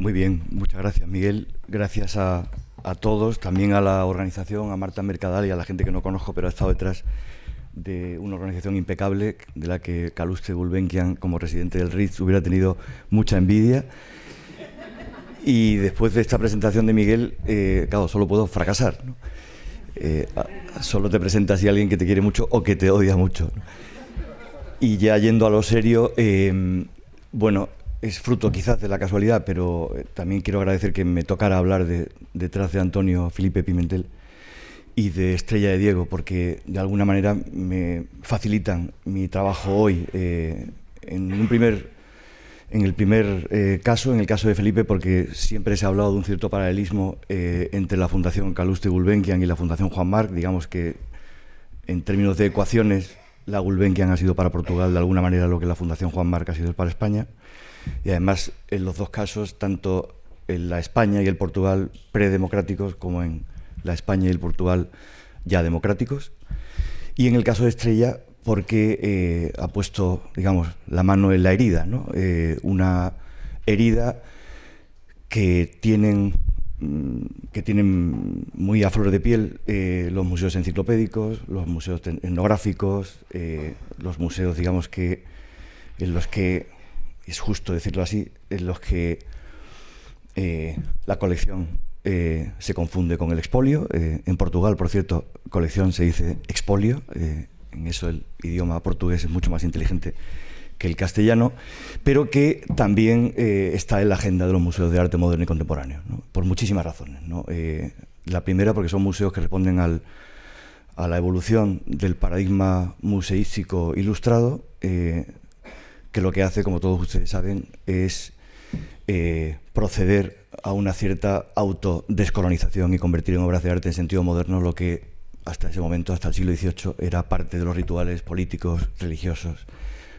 Muy bien, muchas gracias, Miguel. Gracias a todos, también a la organización, a Marta Mercadal y a la gente que no conozco, pero ha estado detrás de una organización impecable de la que Calouste Gulbenkian, como residente del Ritz, hubiera tenido mucha envidia. Y después de esta presentación de Miguel, claro, solo puedo fracasar, ¿no? Solo te presentas si alguien que te quiere mucho o que te odia mucho, ¿no? Y ya yendo a lo serio, bueno, es fruto quizás de la casualidad, pero también quiero agradecer que me tocara hablar detrás de Antonio Felipe Pimentel y de Estrella de Diego, porque de alguna manera me facilitan mi trabajo hoy, en el caso de Felipe, porque siempre se ha hablado de un cierto paralelismo entre la Fundación Calouste Gulbenkian y la Fundación Juan March. Digamos que en términos de ecuaciones, la Gulbenkian ha sido para Portugal de alguna manera lo que la Fundación Juan March ha sido para España. Y además, en los dos casos, tanto en la España y el Portugal predemocráticos como en la España y el Portugal ya democráticos. Y en el caso de Estrella, porque ha puesto, digamos, la mano en la herida, ¿no? Una herida que tienen muy a flor de piel los museos enciclopédicos, los museos etnográficos, los museos, digamos, que en los que, es justo decirlo así, en los que la colección se confunde con el expolio. En Portugal, por cierto, colección se dice expolio. En eso el idioma portugués es mucho más inteligente que el castellano, pero que también está en la agenda de los museos de arte moderno y contemporáneo, ¿no? Por muchísimas razones, ¿no? La primera, porque son museos que responden a la evolución del paradigma museístico ilustrado, que lo que hace, como todos ustedes saben, es proceder a una cierta autodescolonización y convertir en obras de arte en sentido moderno lo que hasta ese momento, hasta el siglo XVIII, era parte de los rituales políticos, religiosos,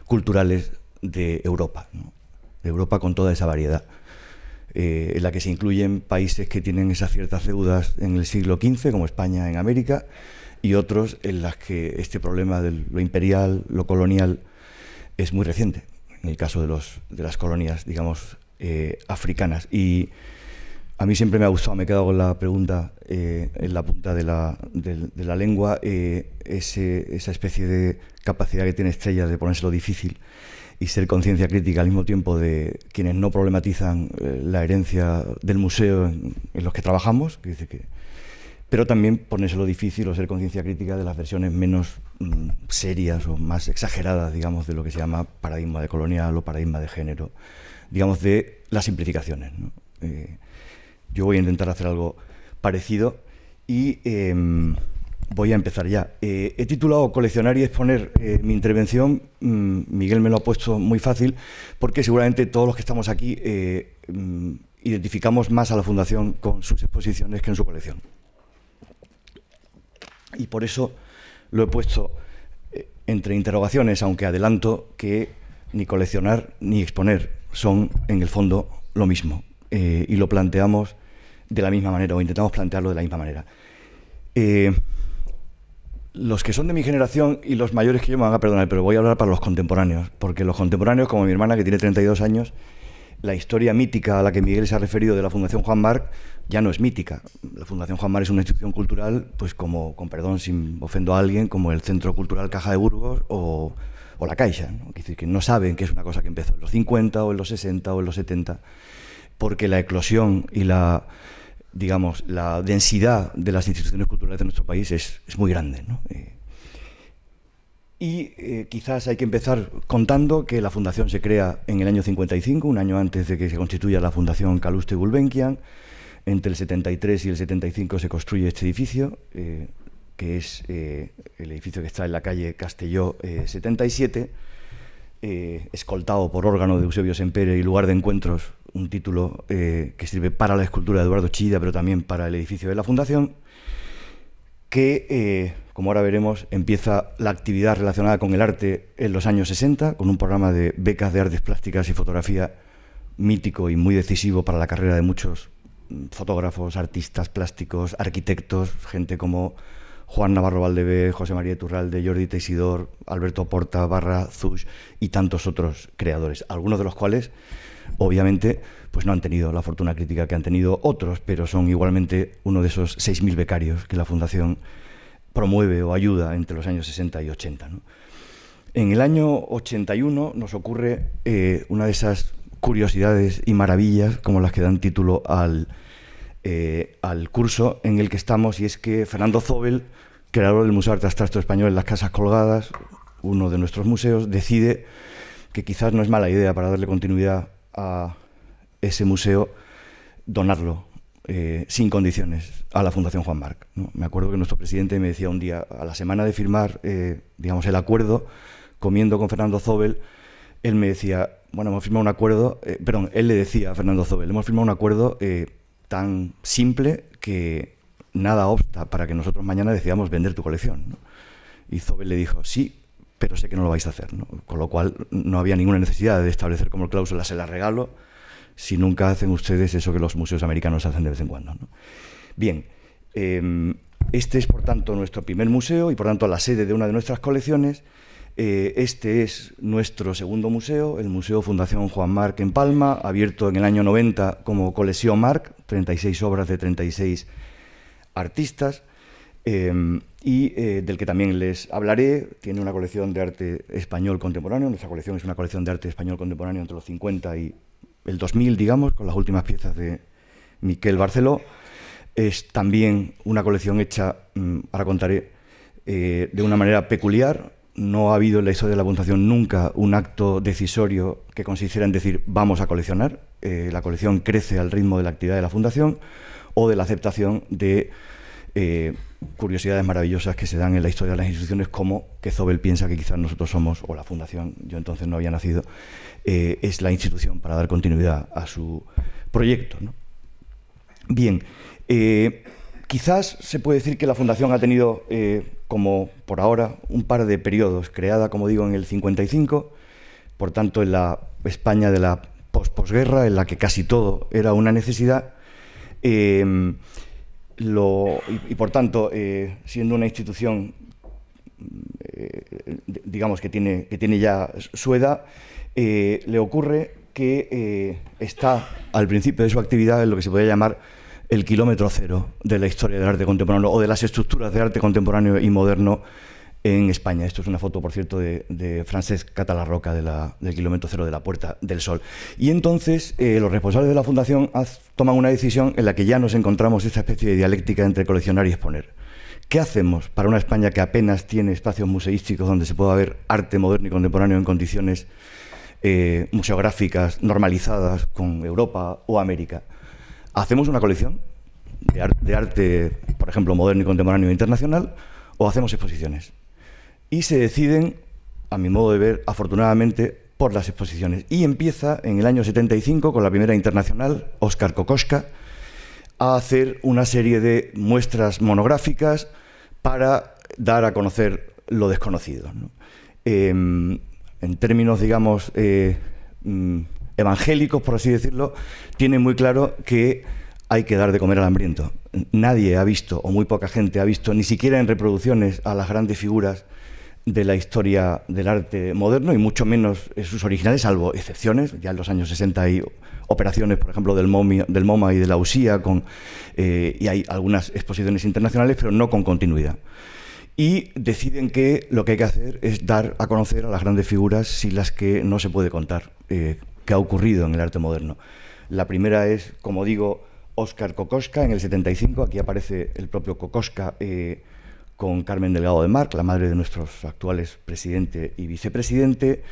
culturales de Europa, ¿no? De Europa con toda esa variedad, en la que se incluyen países que tienen esas ciertas deudas en el siglo XV, como España en América, y otros en las que este problema de lo imperial, lo colonial, es muy reciente, en el caso de las colonias, digamos, africanas. Y a mí siempre me ha gustado, me he quedado con la pregunta en la punta de la lengua, esa especie de capacidad que tiene Estrella de ponérselo difícil y ser conciencia crítica al mismo tiempo de quienes no problematizan la herencia del museo en los que trabajamos, que dice que, pero también ponérselo difícil o ser conciencia crítica de las versiones menos serias o más exageradas, digamos, de lo que se llama paradigma de colonial o paradigma de género, digamos, de las simplificaciones, ¿no? Yo voy a intentar hacer algo parecido y voy a empezar ya. He titulado Coleccionar y exponer mi intervención. Miguel me lo ha puesto muy fácil porque seguramente todos los que estamos aquí identificamos más a la Fundación con sus exposiciones que en su colección. Y por eso lo he puesto entre interrogaciones, aunque adelanto que ni coleccionar ni exponer son en el fondo lo mismo. Y lo planteamos de la misma manera, o intentamos plantearlo de la misma manera. Los que son de mi generación y los mayores que yo me van a perdonar, pero voy a hablar para los contemporáneos, porque los contemporáneos, como mi hermana que tiene 32 años, la historia mítica a la que Miguel se ha referido de la Fundación Juan March ya no es mítica. La Fundación Juan March es una institución cultural, pues como, con perdón, sin ofendo a alguien, como el Centro Cultural Caja de Burgos o la Caixa, ¿no? Es decir, que no saben que es una cosa que empezó en los 50 o en los 60 o en los 70. Porque la eclosión y la, digamos, la densidad de las instituciones culturales de nuestro país es muy grande, ¿no? Quizás hay que empezar contando que la Fundación se crea en el año 55, un año antes de que se constituya la Fundación Calouste Gulbenkian. Entre el 73 y el 75 se construye este edificio, que es el edificio que está en la calle Castelló 77, escoltado por órgano de Eusebio Sempere y lugar de encuentros, un título que sirve para la escultura de Eduardo Chillida, pero también para el edificio de la Fundación, que, como ahora veremos, empieza la actividad relacionada con el arte en los años 60, con un programa de becas de artes plásticas y fotografía mítico y muy decisivo para la carrera de muchos fotógrafos, artistas plásticos, arquitectos, gente como Juan Navarro Baldeweg, José María Yturralde, Jordi Teixidor, Alberto Porta, Zush y tantos otros creadores, algunos de los cuales obviamente pues no han tenido la fortuna crítica que han tenido otros, pero son igualmente uno de esos 6.000 becarios que la Fundación promueve o ayuda entre los años 60 y 80. ¿No? En el año 81 nos ocurre una de esas curiosidades y maravillas como las que dan título al curso en el que estamos, y es que Fernando Zóbel, creador del Museo de Arte Abstracto Español en las Casas Colgadas, uno de nuestros museos, decide que quizás no es mala idea para darle continuidad a ese museo donarlo sin condiciones a la Fundación Juan March, ¿no? Me acuerdo que nuestro presidente me decía un día, a la semana de firmar digamos el acuerdo, comiendo con Fernando Zóbel, él me decía, bueno, hemos firmado un acuerdo, él le decía a Fernando Zóbel, hemos firmado un acuerdo tan simple que nada obsta para que nosotros mañana decidamos vender tu colección, ¿no? Y Zóbel le dijo, sí, pero sé que no lo vais a hacer, ¿no? Con lo cual no había ninguna necesidad de establecer como cláusula, se la regalo, si nunca hacen ustedes eso que los museos americanos hacen de vez en cuando, ¿no? Bien, este es por tanto nuestro primer museo y por tanto la sede de una de nuestras colecciones. Este es nuestro segundo museo, el Museo Fundación Juan March en Palma, abierto en el año 90 como Colección March, 36 obras de 36 artistas, del que también les hablaré. Tiene una colección de arte español contemporáneo, nuestra colección es una colección de arte español contemporáneo entre los 50 y el 2000, digamos, con las últimas piezas de Miquel Barceló. Es también una colección hecha, ahora contaré, de una manera peculiar. No ha habido en la historia de la Fundación nunca un acto decisorio que consistiera en decir vamos a coleccionar. La colección crece al ritmo de la actividad de la Fundación o de la aceptación de curiosidades maravillosas que se dan en la historia de las instituciones, como que Zóbel piensa que quizás nosotros somos, o la Fundación, yo entonces no había nacido, es la institución para dar continuidad a su proyecto, ¿no? Bien, quizás se puede decir que la Fundación ha tenido, como por ahora, un par de periodos. Creada, como digo, en el 55, por tanto en la España de la posguerra, en la que casi todo era una necesidad, por tanto, siendo una institución, digamos, que tiene ya su edad, le ocurre que está al principio de su actividad en lo que se podría llamar el kilómetro cero de la historia del arte contemporáneo o de las estructuras de arte contemporáneo y moderno en España. Esto es una foto, por cierto, de Francesc Catalarroca del kilómetro cero de la Puerta del Sol. Y entonces los responsables de la Fundación toman una decisión en la que ya nos encontramos esta especie de dialéctica entre coleccionar y exponer. ¿Qué hacemos para una España que apenas tiene espacios museísticos donde se pueda ver arte moderno y contemporáneo en condiciones museográficas normalizadas con Europa o América? ¿Hacemos una colección de arte, por ejemplo, moderno y contemporáneo internacional, o hacemos exposiciones? Y se deciden, a mi modo de ver, afortunadamente, por las exposiciones. Y empieza en el año 75, con la primera internacional, Oscar Kokoschka, a hacer una serie de muestras monográficas para dar a conocer lo desconocido, ¿no? En términos, digamos, evangélicos, por así decirlo, tienen muy claro que hay que dar de comer al hambriento. Nadie ha visto, o muy poca gente ha visto, ni siquiera en reproducciones, a las grandes figuras de la historia del arte moderno, y mucho menos sus originales, salvo excepciones. Ya en los años 60 hay operaciones, por ejemplo, del MoMA y de la USIA, y hay algunas exposiciones internacionales, pero no con continuidad. Y deciden que lo que hay que hacer es dar a conocer a las grandes figuras sin las que no se puede contar que ha ocurrido en el arte moderno. La primera es, como digo, Óscar Kokoschka, en el 75, aquí aparece el propio Kokoschka con Carmen Delgado de March, la madre de nuestros actuales presidente y vicepresidente.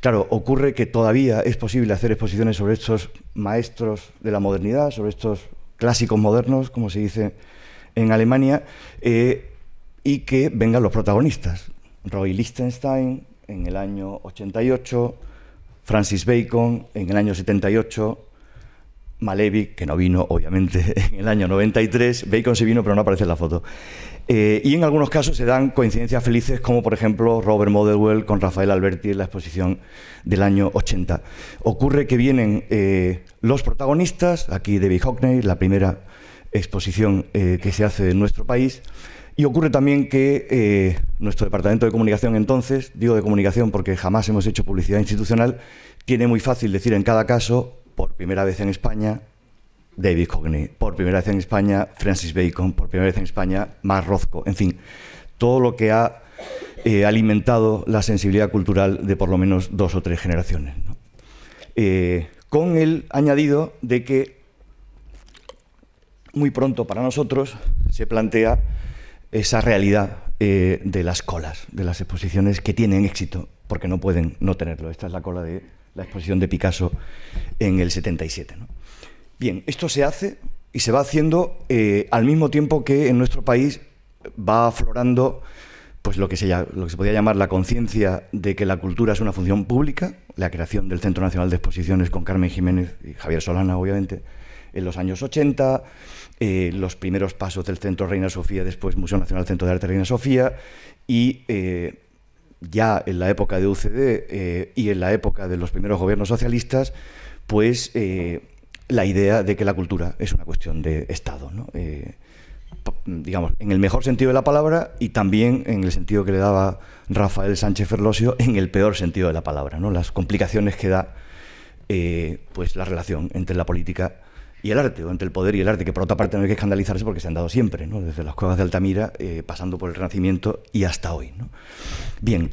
Claro, ocurre que todavía es posible hacer exposiciones sobre estos maestros de la modernidad, sobre estos clásicos modernos, como se dice en Alemania, y que vengan los protagonistas. Roy Lichtenstein, en el año 88, Francis Bacon, en el año 78, Malévich, que no vino, obviamente, en el año 93, Bacon sí vino, pero no aparece en la foto. Y en algunos casos se dan coincidencias felices, como por ejemplo Robert Motherwell con Rafael Alberti en la exposición del año 80. Ocurre que vienen los protagonistas, aquí David Hockney, la primera exposición que se hace en nuestro país, Y ocurre también que nuestro departamento de comunicación entonces, digo de comunicación porque jamás hemos hecho publicidad institucional, tiene muy fácil decir en cada caso, por primera vez en España, David Hockney, por primera vez en España, Francis Bacon, por primera vez en España, Max Rozko, en fin, todo lo que ha alimentado la sensibilidad cultural de por lo menos 2 o 3 generaciones, ¿no? Con el añadido de que muy pronto para nosotros se plantea esa realidad de las colas, de las exposiciones que tienen éxito, porque no pueden no tenerlo. Esta es la cola de la exposición de Picasso en el 77, ¿no? Bien, esto se hace y se va haciendo al mismo tiempo que en nuestro país va aflorando pues lo que se podía llamar la conciencia de que la cultura es una función pública, la creación del Centro Nacional de Exposiciones con Carmen Jiménez y Javier Solana, obviamente, en los años 80, los primeros pasos del Centro Reina Sofía, después Museo Nacional Centro de Arte Reina Sofía, y ya en la época de UCD y en la época de los primeros gobiernos socialistas, pues la idea de que la cultura es una cuestión de Estado, ¿no? Digamos, en el mejor sentido de la palabra y también en el sentido que le daba Rafael Sánchez Ferlosio, en el peor sentido de la palabra, ¿no? Las complicaciones que da pues la relación entre la política y el arte, o entre el poder y el arte, que por otra parte no hay que escandalizarse porque se han dado siempre, ¿no? Desde las cuevas de Altamira, pasando por el Renacimiento y hasta hoy, ¿no? Bien,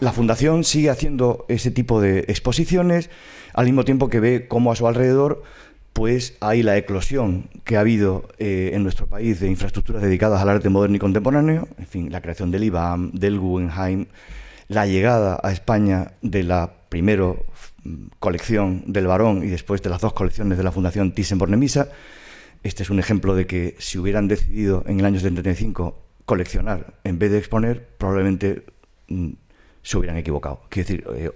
la Fundación sigue haciendo ese tipo de exposiciones, al mismo tiempo que ve cómo a su alrededor pues hay la eclosión que ha habido en nuestro país de infraestructuras dedicadas al arte moderno y contemporáneo, en fin, la creación del IBAM, del Guggenheim, la llegada a España de la primero colección del Barón y después de las 2 colecciones de la Fundación Thyssen-Bornemisza. Este es un ejemplo de que si hubieran decidido en el año 75 coleccionar en vez de exponer, probablemente se hubieran equivocado. Quiero decir,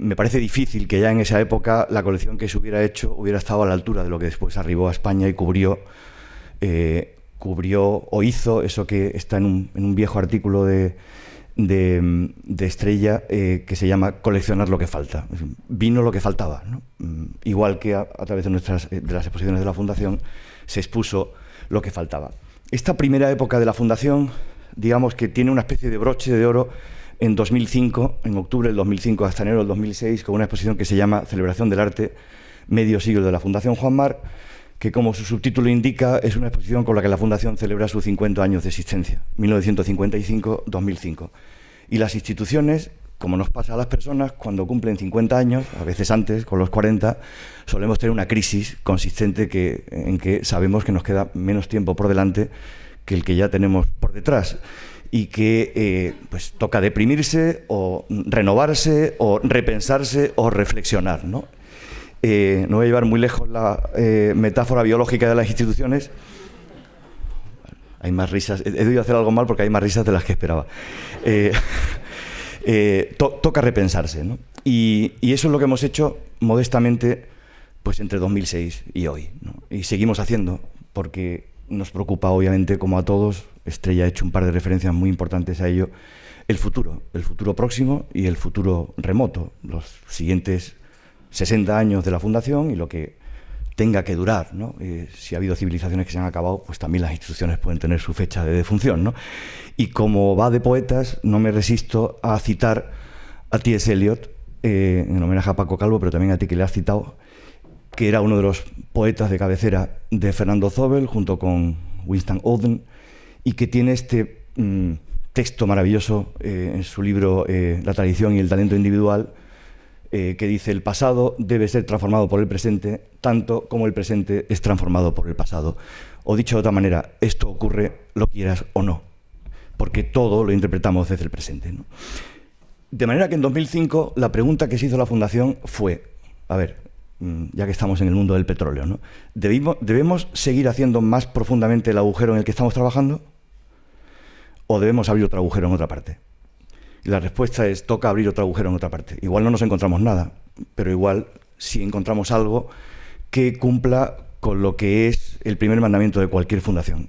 me parece difícil que ya en esa época la colección que se hubiera hecho hubiera estado a la altura de lo que después arribó a España y cubrió o hizo eso que está en un viejo artículo de Estrella que se llama Coleccionar lo que falta. Vino lo que faltaba, ¿no? Igual que a través de las exposiciones de la Fundación se expuso lo que faltaba. Esta primera época de la Fundación, digamos que tiene una especie de broche de oro en 2005, en octubre del 2005 hasta enero del 2006, con una exposición que se llama Celebración del Arte, medio siglo de la Fundación Juan March, que como su subtítulo indica, es una exposición con la que la Fundación celebra sus 50 años de existencia, 1955-2005. Y las instituciones, como nos pasa a las personas, cuando cumplen 50 años, a veces antes, con los 40, solemos tener una crisis consistente en que sabemos que nos queda menos tiempo por delante que el que ya tenemos por detrás, y que pues toca deprimirse o renovarse o repensarse o reflexionar, ¿no? No voy a llevar muy lejos la metáfora biológica de las instituciones. Hay más risas, he debido hacer algo mal porque hay más risas de las que esperaba. Toca repensarse, ¿no? Y eso es lo que hemos hecho modestamente pues entre 2006 y hoy, ¿no? Y seguimos haciendo porque nos preocupa obviamente, como a todos. Estrella ha hecho un par de referencias muy importantes a ello, el futuro próximo y el futuro remoto, los siguientes 60 años de la Fundación y lo que tenga que durar, ¿no? Si ha habido civilizaciones que se han acabado, pues también las instituciones pueden tener su fecha de defunción, ¿no? Y como va de poetas, no me resisto a citar a T.S. Eliot, en homenaje a Paco Calvo, pero también a ti que le has citado, que era uno de los poetas de cabecera de Fernando Zóbel, junto con Winston Oden, y que tiene este texto maravilloso en su libro La tradición y el talento individual, que dice: el pasado debe ser transformado por el presente tanto como el presente es transformado por el pasado. O dicho de otra manera, esto ocurre lo quieras o no, porque todo lo interpretamos desde el presente, ¿no? De manera que en 2005 la pregunta que se hizo la Fundación fue, a ver, ya que estamos en el mundo del petróleo, ¿no? ¿Debemos seguir haciendo más profundamente el agujero en el que estamos trabajando? ¿O debemos abrir otro agujero en otra parte? Y la respuesta es, toca abrir otro agujero en otra parte. Igual no nos encontramos nada, pero igual sí encontramos algo que cumpla con lo que es el primer mandamiento de cualquier fundación.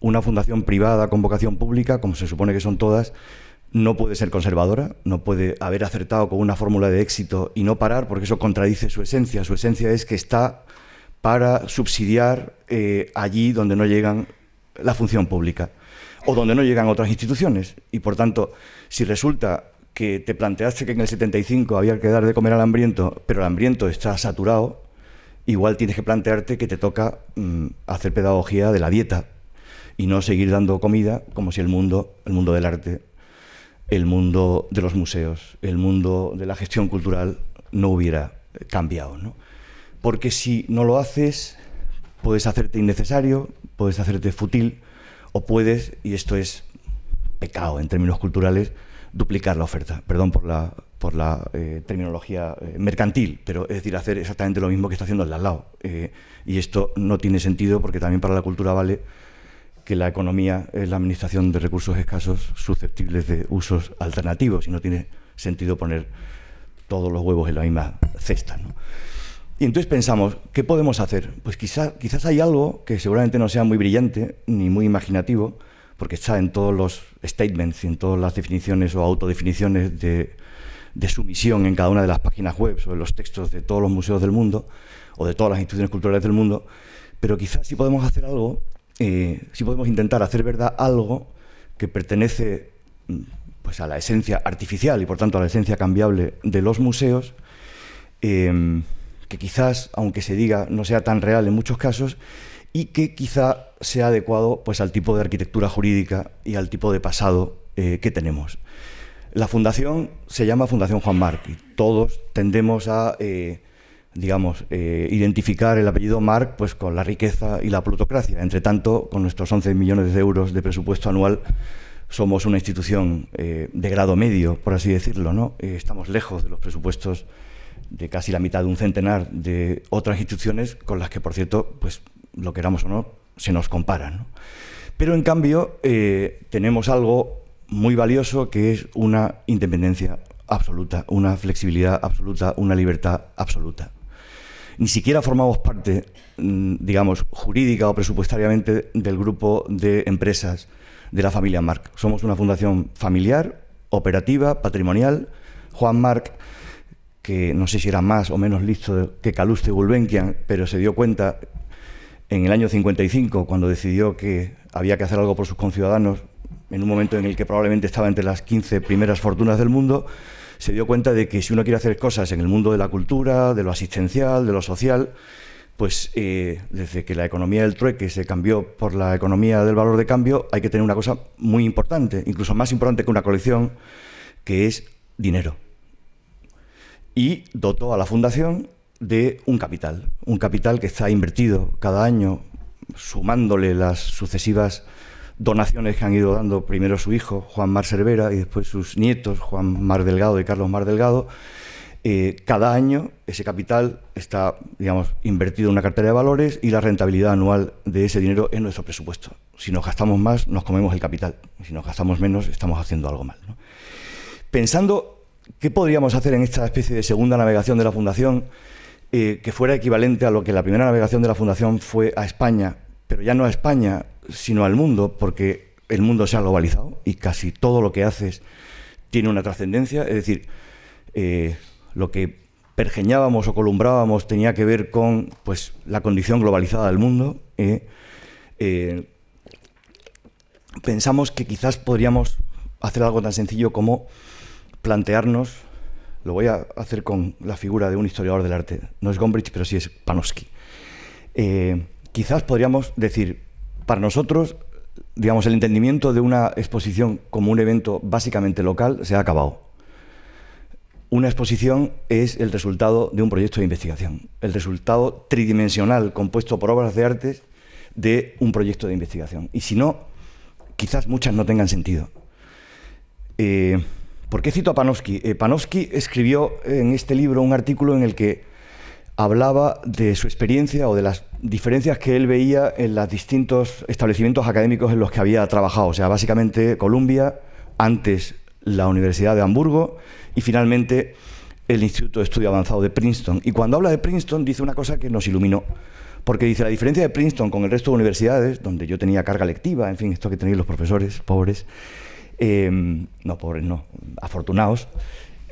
Una fundación privada con vocación pública, como se supone que son todas, no puede ser conservadora, no puede haber acertado con una fórmula de éxito y no parar, porque eso contradice su esencia. Su esencia es que está para subsidiar allí donde no llegan la función pública o donde no llegan otras instituciones. Y, por tanto, si resulta que te planteaste que en el 75 había que dar de comer al hambriento, pero el hambriento está saturado, igual tienes que plantearte que te toca hacer pedagogía de la dieta y no seguir dando comida como si el mundo del arte, el mundo de los museos, el mundo de la gestión cultural no hubiera cambiado, ¿no? Porque si no lo haces, puedes hacerte innecesario, puedes hacerte fútil o puedes, y esto es pecado en términos culturales, duplicar la oferta. Perdón por la terminología mercantil, pero es decir, hacer exactamente lo mismo que está haciendo el de al lado. Y esto no tiene sentido porque también para la cultura vale que la economía es la administración de recursos escasos susceptibles de usos alternativos y no tiene sentido poner todos los huevos en la misma cesta, ¿no? Y entonces pensamos, ¿qué podemos hacer? Pues quizás hay algo que seguramente no sea muy brillante ni muy imaginativo, porque está en todos los statements y en todas las definiciones o autodefiniciones de sumisión en cada una de las páginas web o en los textos de todos los museos del mundo o de todas las instituciones culturales del mundo, pero quizás sí podemos hacer algo, sí podemos intentar hacer verdad algo que pertenece pues, a la esencia artificial y por tanto a la esencia cambiable de los museos, que quizás, aunque se diga, no sea tan real en muchos casos, y que quizá sea adecuado pues, al tipo de arquitectura jurídica y al tipo de pasado que tenemos. La fundación se llama Fundación Juan March y todos tendemos a identificar el apellido March pues, con la riqueza y la plutocracia. Entre tanto, con nuestros 11 millones de euros de presupuesto anual, somos una institución de grado medio, por así decirlo, ¿no? Estamos lejos de los presupuestos de casi la mitad de un centenar de otras instituciones con las que, por cierto, pues lo queramos o no, se nos compara, ¿no? Pero, en cambio, tenemos algo muy valioso que es una independencia absoluta, una flexibilidad absoluta, una libertad absoluta. Ni siquiera formamos parte, digamos, jurídica o presupuestariamente del grupo de empresas de la familia March. Somos una fundación familiar, operativa, patrimonial. Juan March, que no sé si era más o menos listo que Calouste Gulbenkian, pero se dio cuenta en el año 55, cuando decidió que había que hacer algo por sus conciudadanos, en un momento en el que probablemente estaba entre las 15 primeras fortunas del mundo, se dio cuenta de que si uno quiere hacer cosas en el mundo de la cultura, de lo asistencial, de lo social, pues desde que la economía del trueque se cambió por la economía del valor de cambio, hay que tener una cosa muy importante, incluso más importante que una colección, que es dinero. Y dotó a la fundación de un capital que está invertido cada año, sumándole las sucesivas donaciones que han ido dando primero su hijo, Juan March Cervera, y después sus nietos, Juan March Delgado y Carlos March Delgado. Cada año ese capital está, digamos, invertido en una cartera de valores y la rentabilidad anual de ese dinero es nuestro presupuesto. Si nos gastamos más, nos comemos el capital. Si nos gastamos menos, estamos haciendo algo mal, ¿no? Pensando qué podríamos hacer en esta especie de segunda navegación de la fundación, que fuera equivalente a lo que la primera navegación de la fundación fue a España, pero ya no a España, sino al mundo, porque el mundo se ha globalizado y casi todo lo que haces tiene una trascendencia. Es decir, lo que pergeñábamos o columbrábamos tenía que ver con pues, la condición globalizada del mundo. Pensamos que quizás podríamos hacer algo tan sencillo como plantearnos, lo voy a hacer con la figura de un historiador del arte, no es Gombrich, pero sí es Panofsky. Quizás podríamos decir, para nosotros, digamos, el entendimiento de una exposición como un evento básicamente local se ha acabado. Una exposición es el resultado de un proyecto de investigación, el resultado tridimensional compuesto por obras de arte de un proyecto de investigación. Y si no, quizás muchas no tengan sentido. ¿Por qué cito a Panofsky? Panofsky escribió en este libro un artículo en el que hablaba de su experiencia o de las diferencias que él veía en los distintos establecimientos académicos en los que había trabajado. O sea, básicamente Columbia, antes la Universidad de Hamburgo y finalmente el Instituto de Estudio Avanzado de Princeton. Y cuando habla de Princeton dice una cosa que nos iluminó, porque dice la diferencia de Princeton con el resto de universidades, donde yo tenía carga lectiva, en fin, esto que tenéis los profesores, pobres, no, pobres no, afortunados,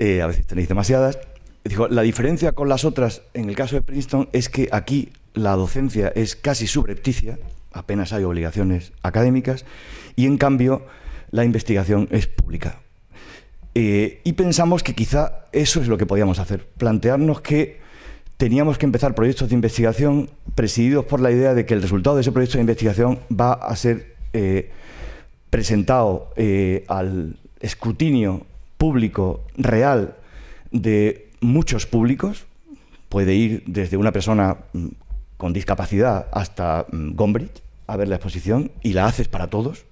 a veces tenéis demasiadas. Digo, la diferencia con las otras, en el caso de Princeton, es que aquí la docencia es casi subrepticia, apenas hay obligaciones académicas, y en cambio la investigación es pública. Y pensamos que quizá eso es lo que podíamos hacer, plantearnos que teníamos que empezar proyectos de investigación presididos por la idea de que el resultado de ese proyecto de investigación va a ser presentado al escrutinio público real de muchos públicos. Puede ir desde una persona con discapacidad hasta Gombrich a ver la exposición, y la haces para todos,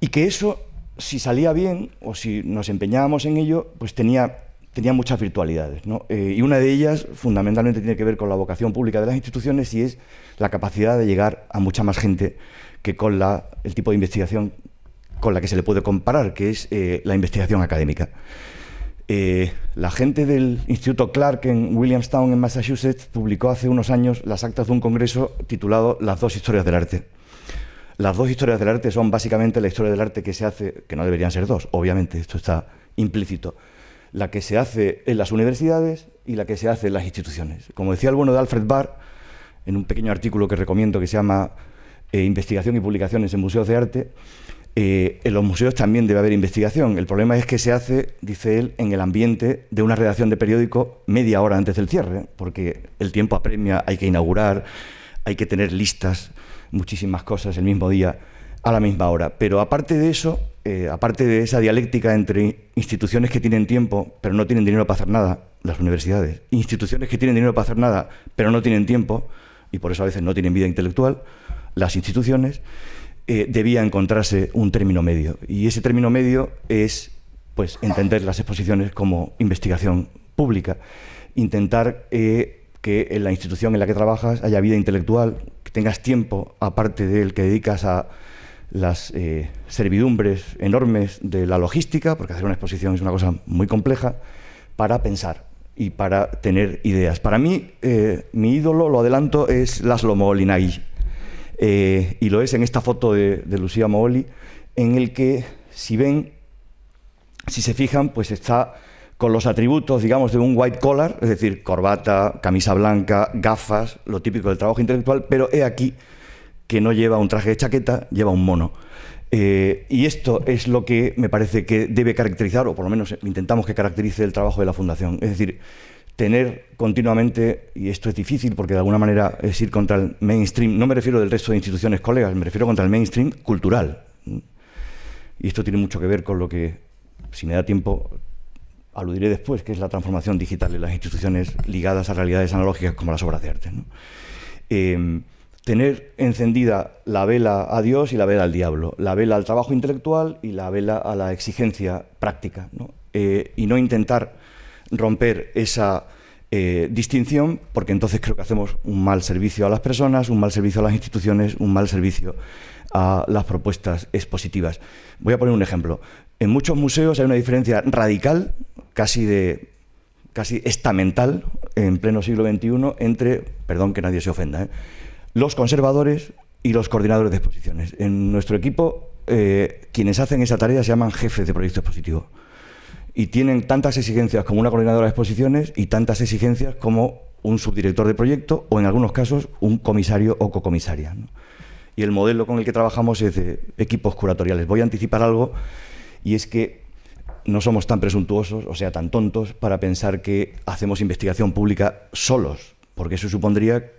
y que eso, si salía bien o si nos empeñábamos en ello, pues tenía muchas virtualidades, ¿no? Y una de ellas fundamentalmente tiene que ver con la vocación pública de las instituciones, y es la capacidad de llegar a mucha más gente que con el tipo de investigación con la que se le puede comparar, que es la investigación académica. La gente del Instituto Clark en Williamstown, en Massachusetts, publicó hace unos años las actas de un congreso titulado Las dos historias del arte. Las dos historias del arte son básicamente la historia del arte que se hace, que no deberían ser dos, obviamente, esto está implícito, la que se hace en las universidades y la que se hace en las instituciones. Como decía el bueno de Alfred Barr, en un pequeño artículo que recomiendo que se llama Investigación y publicaciones en museos de arte, en los museos también debe haber investigación. El problema es que se hace, dice él, en el ambiente de una redacción de periódico media hora antes del cierre, porque el tiempo apremia, hay que inaugurar, hay que tener listas, muchísimas cosas el mismo día, a la misma hora. Pero aparte de eso, aparte de esa dialéctica entre instituciones que tienen tiempo pero no tienen dinero para hacer nada, las universidades, instituciones que tienen dinero para hacer nada pero no tienen tiempo, y por eso a veces no tienen vida intelectual, las instituciones, debía encontrarse un término medio, y ese término medio es, pues, entender las exposiciones como investigación pública, intentar que en la institución en la que trabajas haya vida intelectual, que tengas tiempo aparte del que dedicas a las servidumbres enormes de la logística, porque hacer una exposición es una cosa muy compleja, para pensar y para tener ideas. Para mí, mi ídolo, lo adelanto, es László Moholy-Nagy. Y lo es en esta foto de Lucía Moholy, en el que, si se fijan, pues está con los atributos, digamos, de un white collar, es decir, corbata, camisa blanca, gafas, lo típico del trabajo intelectual, pero he aquí que no lleva un traje de chaqueta, lleva un mono. Y esto es lo que me parece que debe caracterizar, o por lo menos intentamos que caracterice, el trabajo de la Fundación. Es decir, tener continuamente, y esto es difícil porque de alguna manera es ir contra el mainstream, no me refiero del resto de instituciones colegas, me refiero contra el mainstream cultural. Y esto tiene mucho que ver con lo que, si me da tiempo, aludiré después, que es la transformación digital de las instituciones ligadas a realidades analógicas como las obras de arte, ¿no? Tener encendida la vela a Dios y la vela al diablo, la vela al trabajo intelectual y la vela a la exigencia práctica, ¿no? Y no intentar romper esa distinción, porque entonces creo que hacemos un mal servicio a las personas, un mal servicio a las instituciones, un mal servicio a las propuestas expositivas. Voy a poner un ejemplo. En muchos museos hay una diferencia radical, casi estamental, en pleno siglo XXI, entre, perdón que nadie se ofenda, los conservadores y los coordinadores de exposiciones. En nuestro equipo, quienes hacen esa tarea se llaman jefes de proyecto expositivo, y tienen tantas exigencias como una coordinadora de exposiciones y tantas exigencias como un subdirector de proyecto, o en algunos casos un comisario o cocomisaria, ¿no? Y el modelo con el que trabajamos es de equipos curatoriales. Voy a anticipar algo, y es que no somos tan presuntuosos, o sea, tan tontos, para pensar que hacemos investigación pública solos, porque eso supondría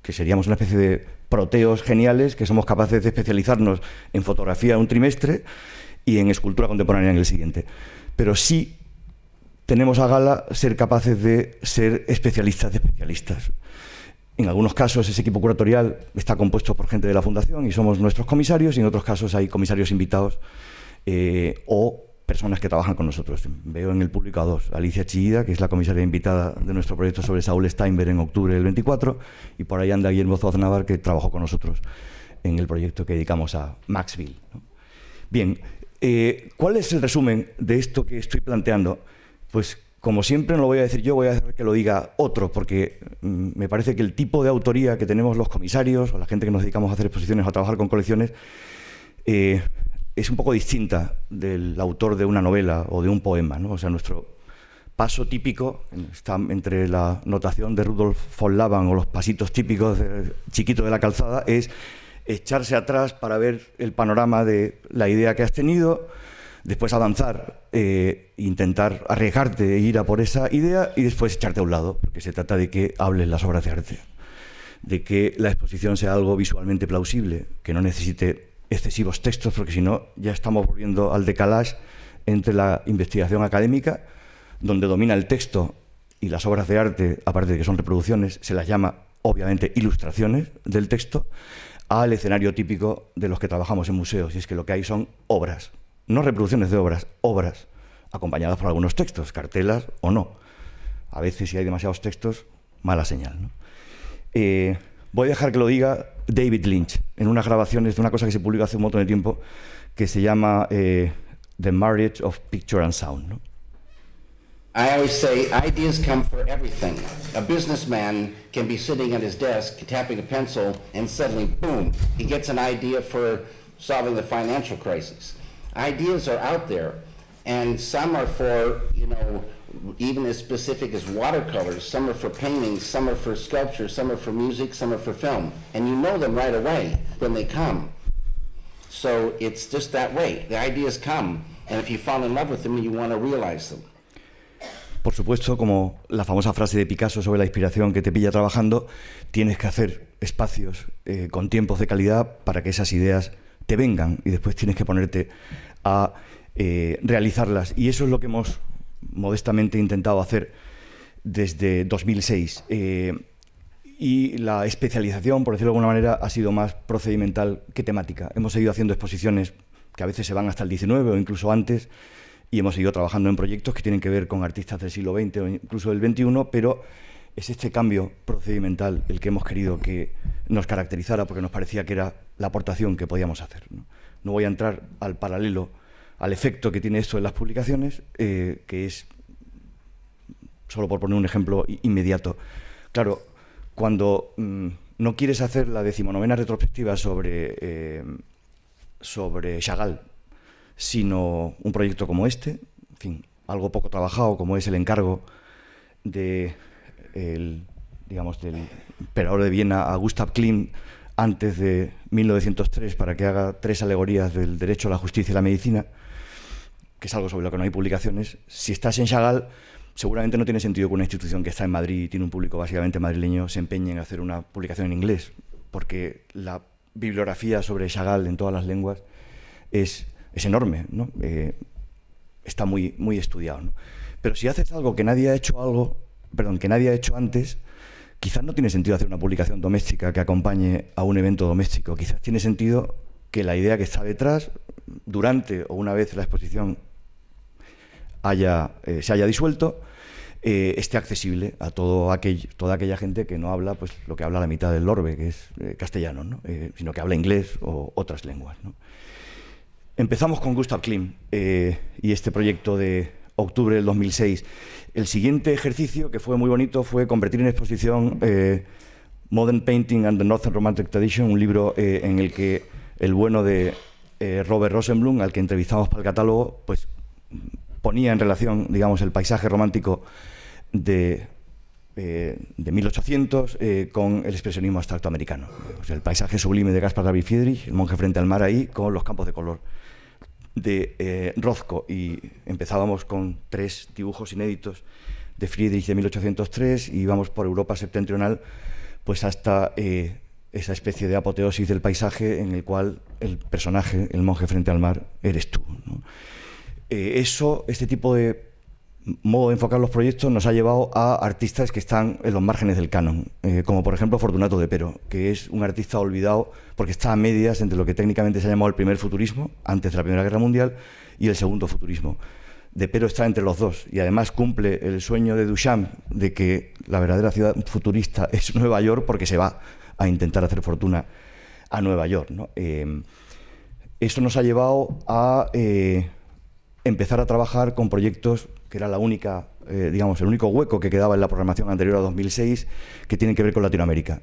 que seríamos una especie de proteos geniales, que somos capaces de especializarnos en fotografía un trimestre y en escultura contemporánea en el siguiente. Pero sí tenemos a gala ser capaces de ser especialistas de especialistas. En algunos casos ese equipo curatorial está compuesto por gente de la Fundación y somos nuestros comisarios, y en otros casos hay comisarios invitados o personas que trabajan con nosotros. Veo en el público a dos: Alicia Chillida, que es la comisaria invitada de nuestro proyecto sobre Saúl Steinberg en octubre del 24, y por ahí anda Guillermo Zoznavar, que trabajó con nosotros en el proyecto que dedicamos a Max Bill, ¿no? Bien. ¿Cuál es el resumen de esto que estoy planteando? Pues, como siempre, no lo voy a decir yo, voy a dejar que lo diga otro, porque me parece que el tipo de autoría que tenemos los comisarios o la gente que nos dedicamos a hacer exposiciones o a trabajar con colecciones es un poco distinta del autor de una novela o de un poema, ¿no? O sea, nuestro paso típico, está entre la notación de Rudolf von Laban o los pasitos típicos chiquitos de la calzada, es echarse atrás para ver el panorama de la idea que has tenido, después avanzar, intentar arriesgarte e ir a por esa idea y después echarte a un lado, porque se trata de que hables las obras de arte, de que la exposición sea algo visualmente plausible, que no necesite excesivos textos, porque si no ya estamos volviendo al decalage entre la investigación académica, donde domina el texto, y las obras de arte, aparte de que son reproducciones, se las llama obviamente ilustraciones del texto, al escenario típico de los que trabajamos en museos, y es que lo que hay son obras, no reproducciones de obras, obras acompañadas por algunos textos, cartelas o no. A veces, si hay demasiados textos, mala señal, ¿no? Voy a dejar que lo diga David Lynch, en unas grabaciones de una cosa que se publicó hace un montón de tiempo, que se llama The Marriage of Picture and Sound, ¿no? I always say ideas come for everything. A businessman can be sitting at his desk tapping a pencil and suddenly, boom, he gets an idea for solving the financial crisis. Ideas are out there, and some are for, you know, even as specific as watercolors, some are for painting, some are for sculpture, some are for music, some are for film, and you know them right away when they come. So it's just that way. The ideas come, and if you fall in love with them, you want to realize them. Por supuesto, como la famosa frase de Picasso sobre la inspiración que te pilla trabajando, tienes que hacer espacios con tiempos de calidad para que esas ideas te vengan y después tienes que ponerte a realizarlas. Y eso es lo que hemos modestamente intentado hacer desde 2006. Y la especialización, por decirlo de alguna manera, ha sido más procedimental que temática. Hemos seguido haciendo exposiciones que a veces se van hasta el 19 o incluso antes, y hemos seguido trabajando en proyectos que tienen que ver con artistas del siglo XX o incluso del XXI, pero es este cambio procedimental el que hemos querido que nos caracterizara, porque nos parecía que era la aportación que podíamos hacer, ¿no? No voy a entrar al paralelo, al efecto que tiene esto en las publicaciones, que es, solo por poner un ejemplo inmediato, claro, cuando no quieres hacer la 19ª retrospectiva sobre Chagall, sino un proyecto como este, en fin, algo poco trabajado como es el encargo de del emperador de Viena a Gustav Klimt antes de 1903 para que haga 3 alegorías del derecho, la justicia y la medicina, que es algo sobre lo que no hay publicaciones. Si estás en Chagall, seguramente no tiene sentido que una institución que está en Madrid y tiene un público básicamente madrileño se empeñe en hacer una publicación en inglés, porque la bibliografía sobre Chagall en todas las lenguas es enorme, ¿no? Está muy estudiado, ¿no? Pero si haces algo que nadie ha hecho antes, quizás no tiene sentido hacer una publicación doméstica que acompañe a un evento doméstico. Quizás tiene sentido que la idea que está detrás, durante o una vez la exposición se haya disuelto, esté accesible a toda aquella gente que no habla pues lo que habla la mitad del orbe, que es castellano, ¿no? Sino que habla inglés o otras lenguas, ¿no? Empezamos con Gustav Klimt y este proyecto de octubre del 2006. El siguiente ejercicio, que fue muy bonito, fue convertir en exposición Modern Painting and the Northern Romantic Tradition, un libro en el que el bueno de Robert Rosenblum, al que entrevistamos para el catálogo, pues ponía en relación, digamos, el paisaje romántico de 1800 con el expresionismo abstracto americano. O sea, el paisaje sublime de Caspar David Friedrich, el monje frente al mar ahí, con los campos de color de Rothko. Y empezábamos con 3 dibujos inéditos de Friedrich de 1803 y íbamos por Europa septentrional pues hasta esa especie de apoteosis del paisaje en el cual el personaje, el monje frente al mar, eres tú, ¿no? Este tipo de modo de enfocar los proyectos nos ha llevado a artistas que están en los márgenes del canon, como por ejemplo Fortunato de Pero, que es un artista olvidado porque está a medias entre lo que técnicamente se ha llamado el primer futurismo, antes de la Primera Guerra Mundial, y el segundo futurismo. De Pero está entre los dos y además cumple el sueño de Duchamp de que la verdadera ciudad futurista es Nueva York, porque se va a intentar hacer fortuna a Nueva York, ¿no? Eso nos ha llevado a empezar a trabajar con proyectos que era la única, digamos, el único hueco que quedaba en la programación anterior a 2006, que tienen que ver con Latinoamérica.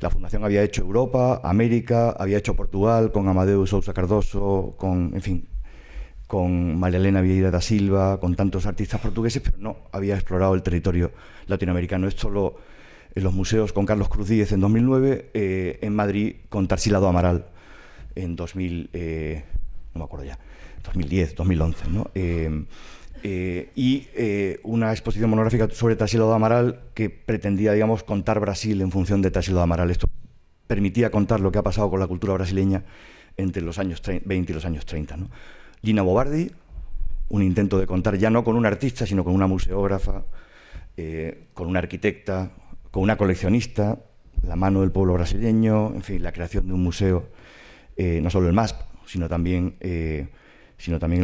La Fundación había hecho Europa, América, había hecho Portugal, con Amadeu Sousa Cardoso, con, en fin, con María Elena Vieira da Silva, con tantos artistas portugueses, pero no había explorado el territorio latinoamericano. Esto lo, en los museos con Carlos Cruz Díez en 2009, en Madrid con Tarsila do Amaral en 2000, no me acuerdo ya, 2010, 2011, ¿no? Una exposición monográfica sobre Tarsila do Amaral que pretendía, digamos, contar Brasil en función de Tarsila do Amaral. Esto permitía contar lo que ha pasado con la cultura brasileña entre los años 20 y los años 30, ¿no? Lina Bo Bardi, un intento de contar ya no con un artista, sino con una museógrafa, con una arquitecta, con una coleccionista, la mano del pueblo brasileño, en fin, la creación de un museo, no solo el MASP, sino también el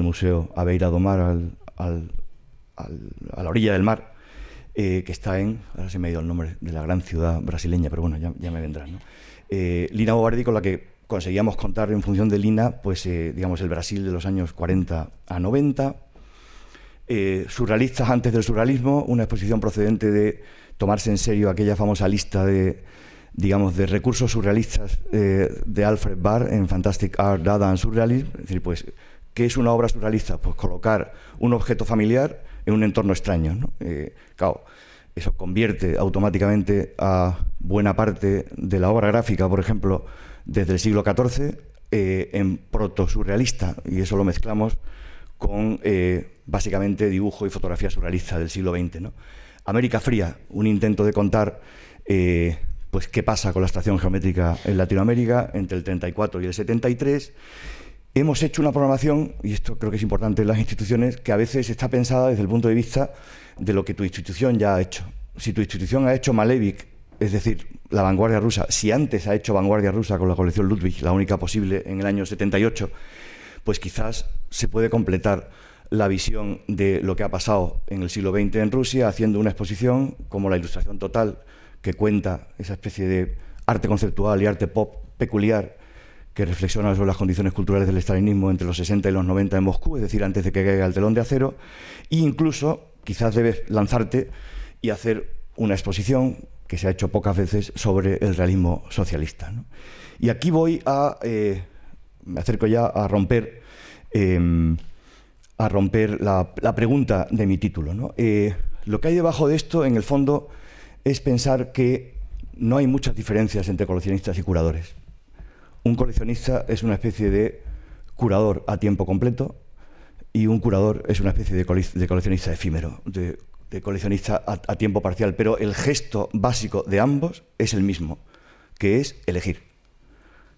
Museo à Beira do Mar, a la orilla del mar, que está en, ahora se me ha ido el nombre de la gran ciudad brasileña, pero bueno, ya me vendrán, ¿no? Lina Bo Bardi, con la que conseguíamos contar en función de Lina, pues digamos, el Brasil de los años 40 a 90, surrealistas antes del surrealismo, una exposición procedente de tomarse en serio aquella famosa lista de, digamos, de recursos surrealistas de Alfred Barr en Fantastic Art, Dada and Surrealism. Es decir, pues, ¿qué es una obra surrealista? Pues colocar un objeto familiar en un entorno extraño, ¿no? Claro, eso convierte automáticamente a buena parte de la obra gráfica, por ejemplo, desde el siglo XIV, en proto-surrealista, y eso lo mezclamos con básicamente dibujo y fotografía surrealista del siglo XX, ¿no? América Fría, un intento de contar pues qué pasa con la extracción geométrica en Latinoamérica entre el 34 y el 73. Hemos hecho una programación, y esto creo que es importante en las instituciones, que a veces está pensada desde el punto de vista de lo que tu institución ya ha hecho. Si tu institución ha hecho Malévich, es decir, la vanguardia rusa, si antes ha hecho vanguardia rusa con la colección Ludwig, la única posible en el año 78, pues quizás se puede completar la visión de lo que ha pasado en el siglo XX en Rusia, haciendo una exposición como la Ilustración Total, que cuenta esa especie de arte conceptual y arte pop peculiar que reflexiona sobre las condiciones culturales del estalinismo entre los 60 y los 90 en Moscú, es decir, antes de que caiga el telón de acero, e incluso quizás debes lanzarte y hacer una exposición que se ha hecho pocas veces sobre el realismo socialista, ¿no? Y aquí voy a, me acerco ya a romper, la pregunta de mi título, ¿no? Lo que hay debajo de esto, en el fondo, es pensar que no hay muchas diferencias entre coleccionistas y curadores. Un coleccionista es una especie de curador a tiempo completo y un curador es una especie de coleccionista efímero, de coleccionista a tiempo parcial, pero el gesto básico de ambos es el mismo, que es elegir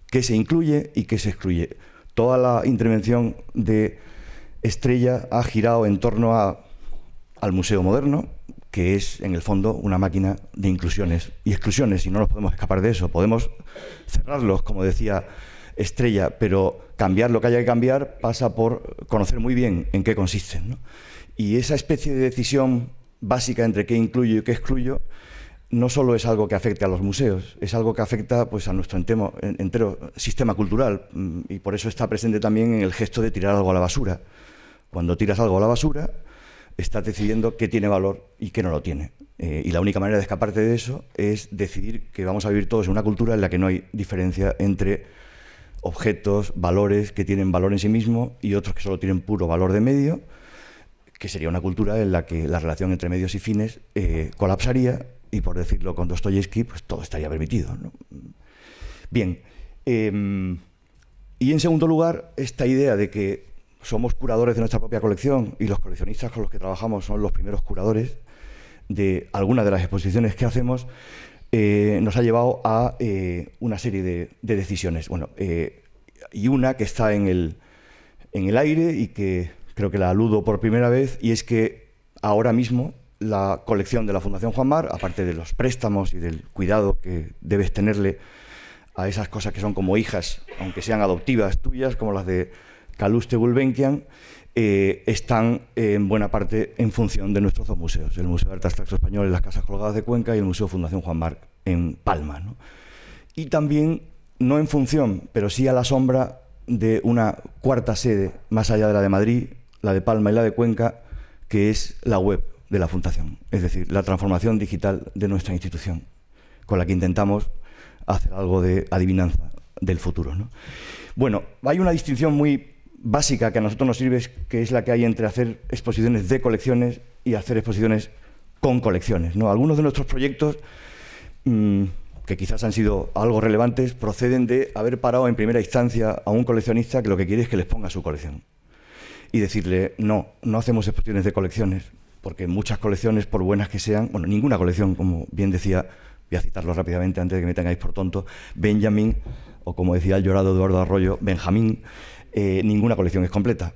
qué se incluye y qué se excluye. Toda la intervención de Estrella ha girado en torno al museo moderno, que es en el fondo una máquina de inclusiones y exclusiones, y no nos podemos escapar de eso. Podemos cerrarlos, como decía Estrella, pero cambiar lo que haya que cambiar pasa por conocer muy bien en qué consisten, ¿no? Y esa especie de decisión básica entre qué incluyo y qué excluyo no solo es algo que afecte a los museos, es algo que afecta, pues, a nuestro entero sistema cultural, y por eso está presente también en el gesto de tirar algo a la basura. Cuando tiras algo a la basura, estás decidiendo qué tiene valor y qué no lo tiene. Y la única manera de escaparte de eso es decidir que vamos a vivir todos en una cultura en la que no hay diferencia entre objetos, valores que tienen valor en sí mismo y otros que solo tienen puro valor de medio, que sería una cultura en la que la relación entre medios y fines colapsaría, y por decirlo con Dostoyevsky, pues todo estaría permitido, ¿no? Bien, y en segundo lugar, esta idea de que somos curadores de nuestra propia colección y los coleccionistas con los que trabajamos son los primeros curadores de algunas de las exposiciones que hacemos, nos ha llevado a una serie de decisiones, bueno, y una que está en el aire y que creo que la aludo por primera vez, y es que ahora mismo la colección de la Fundación Juan March, aparte de los préstamos y del cuidado que debes tenerle a esas cosas que son como hijas, aunque sean adoptivas tuyas, como las de Calouste Gulbenkian, están en buena parte en función de nuestros dos museos, el Museo de Arte Abstracto Español en las Casas Colgadas de Cuenca y el Museo Fundación Juan March en Palma, ¿no? Y también, no en función, pero sí a la sombra de una cuarta sede, más allá de la de Madrid, la de Palma y la de Cuenca, que es la web de la Fundación, es decir, la transformación digital de nuestra institución, con la que intentamos hacer algo de adivinanza del futuro, ¿no? Bueno, hay una distinción muy básica que a nosotros nos sirve, que es la que hay entre hacer exposiciones de colecciones y hacer exposiciones con colecciones, ¿no? Algunos de nuestros proyectos, que quizás han sido algo relevantes, proceden de haber parado en primera instancia a un coleccionista que lo que quiere es que les ponga su colección. Y decirle, no, no hacemos exposiciones de colecciones, porque muchas colecciones, por buenas que sean, bueno, ninguna colección, como bien decía, voy a citarlo rápidamente antes de que me tengáis por tonto, Benjamin, o como decía el llorado Eduardo Arroyo, Benjamín, ninguna colección es completa.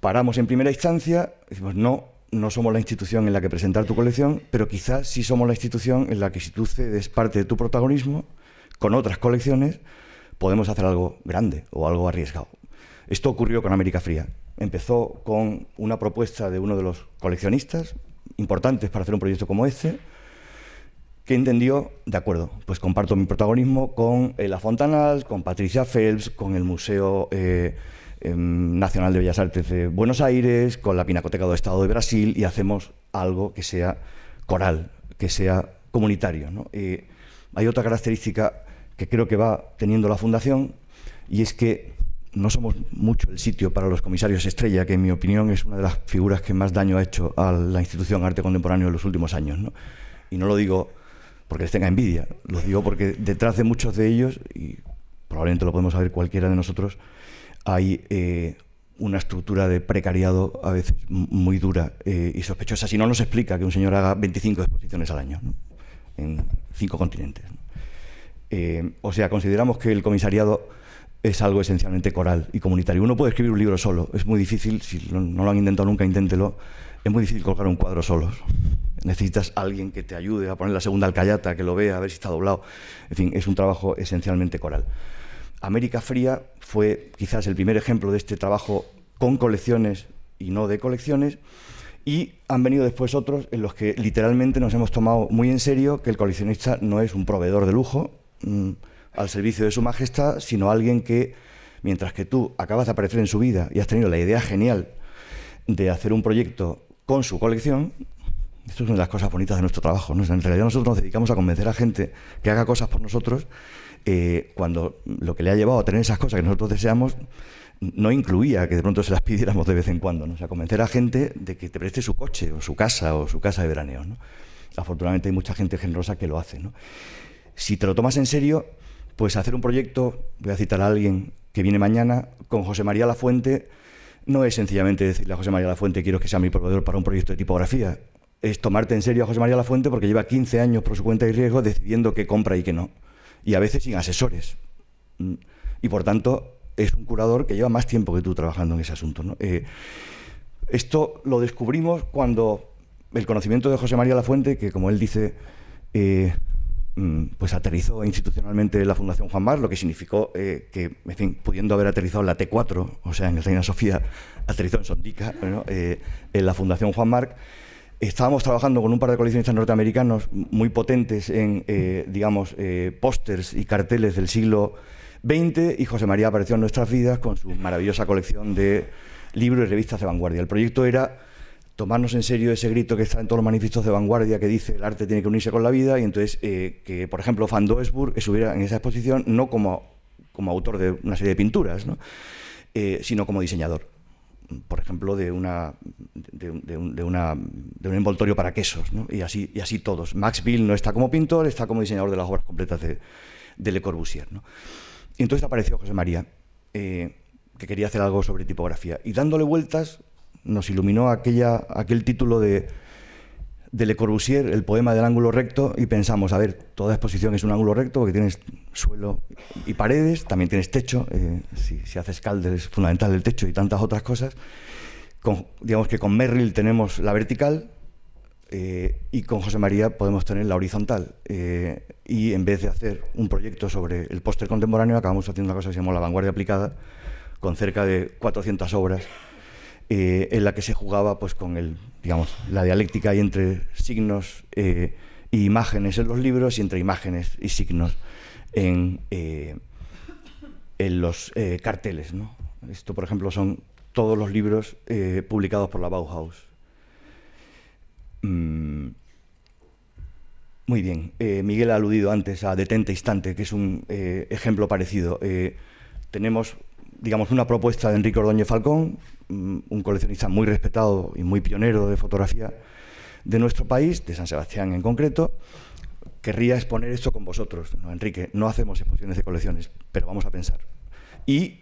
Paramos en primera instancia, decimos, no, no somos la institución en la que presentar tu colección, pero quizás sí somos la institución en la que, si tú cedes parte de tu protagonismo con otras colecciones, podemos hacer algo grande o algo arriesgado. Esto ocurrió con América Fría. Empezó con una propuesta de uno de los coleccionistas importantes para hacer un proyecto como este, que entendió, de acuerdo, pues comparto mi protagonismo con La Fontanal, con Patricia Phelps, con el Museo Nacional de Bellas Artes de Buenos Aires, con la Pinacoteca do Estado de Brasil, y hacemos algo que sea coral, que sea comunitario, ¿no? Hay otra característica que creo que va teniendo la Fundación, y es que no somos mucho el sitio para los comisarios estrella, que en mi opinión es una de las figuras que más daño ha hecho a la institución arte contemporáneo en los últimos años, ¿no? Y no lo digo porque les tenga envidia, lo digo porque detrás de muchos de ellos, y probablemente lo podemos saber cualquiera de nosotros, hay una estructura de precariado a veces muy dura y sospechosa, si no nos explica que un señor haga 25 exposiciones al año, ¿no? En 5 continentes, ¿no? O sea, consideramos que el comisariado es algo esencialmente coral y comunitario. Uno puede escribir un libro solo, es muy difícil, si no lo han intentado nunca, inténtelo, es muy difícil colgar un cuadro solo. Necesitas a alguien que te ayude a poner la segunda alcayata, que lo vea, a ver si está doblado. En fin, es un trabajo esencialmente coral. América Fría fue quizás el primer ejemplo de este trabajo con colecciones y no de colecciones, y han venido después otros en los que literalmente nos hemos tomado muy en serio que el coleccionista no es un proveedor de lujo, al servicio de su majestad, sino alguien que, mientras que tú acabas de aparecer en su vida y has tenido la idea genial de hacer un proyecto con su colección, esto es una de las cosas bonitas de nuestro trabajo, ¿no? En realidad nosotros nos dedicamos a convencer a gente que haga cosas por nosotros, cuando lo que le ha llevado a tener esas cosas que nosotros deseamos no incluía que de pronto se las pidiéramos de vez en cuando, ¿no? O sea, convencer a gente de que te preste su coche o su casa de veraneo, ¿no? Afortunadamente hay mucha gente generosa que lo hace, ¿no? Si te lo tomas en serio, pues hacer un proyecto, voy a citar a alguien que viene mañana, con José María Lafuente, no es sencillamente decirle a José María Lafuente quiero que sea mi proveedor para un proyecto de tipografía, es tomarte en serio a José María Lafuente porque lleva 15 años por su cuenta y riesgo decidiendo qué compra y qué no, y a veces sin asesores, y por tanto es un curador que lleva más tiempo que tú trabajando en ese asunto, ¿no? Esto lo descubrimos cuando el conocimiento de José María Lafuente, que como él dice, pues aterrizó institucionalmente la Fundación Juan March, lo que significó que, en fin, pudiendo haber aterrizado en la T4, o sea, en el Reina Sofía, aterrizó en Sondica, ¿no? En la Fundación Juan March. Estábamos trabajando con un par de coleccionistas norteamericanos muy potentes en, digamos, pósters y carteles del siglo XX, y José María apareció en nuestras vidas con su maravillosa colección de libros y revistas de vanguardia. El proyecto era tomarnos en serio ese grito que está en todos los manifiestos de vanguardia que dice el arte tiene que unirse con la vida, y entonces que, por ejemplo, Van Doesburg estuviera en esa exposición no como autor de una serie de pinturas, ¿no? Sino como diseñador, por ejemplo, de un envoltorio para quesos, ¿no? Y así todos. Max Bill no está como pintor, está como diseñador de las obras completas de Le Corbusier, ¿no? Y entonces apareció José María, que quería hacer algo sobre tipografía, y dándole vueltas nos iluminó aquel título de Le Corbusier, el poema del ángulo recto, y pensamos, a ver, toda exposición es un ángulo recto porque tienes suelo y paredes, también tienes techo, si haces calder es fundamental el techo y tantas otras cosas. Digamos que con Merrill tenemos la vertical y con José María podemos tener la horizontal. Y en vez de hacer un proyecto sobre el póster contemporáneo, acabamos haciendo una cosa que se llama La Vanguardia Aplicada, con cerca de 400 obras, en la que se jugaba pues con la dialéctica y entre signos e imágenes en los libros, y entre imágenes y signos en los carteles, ¿no? Esto, por ejemplo, son todos los libros publicados por la Bauhaus. Muy bien. Miguel ha aludido antes a Detente Instante, que es un ejemplo parecido. Tenemos, digamos, una propuesta de Enrique Ordóñez Falcón, un coleccionista muy respetado y muy pionero de fotografía de nuestro país, de San Sebastián en concreto. Querría exponer esto con vosotros, ¿no, Enrique? No hacemos exposiciones de colecciones, pero vamos a pensar. Y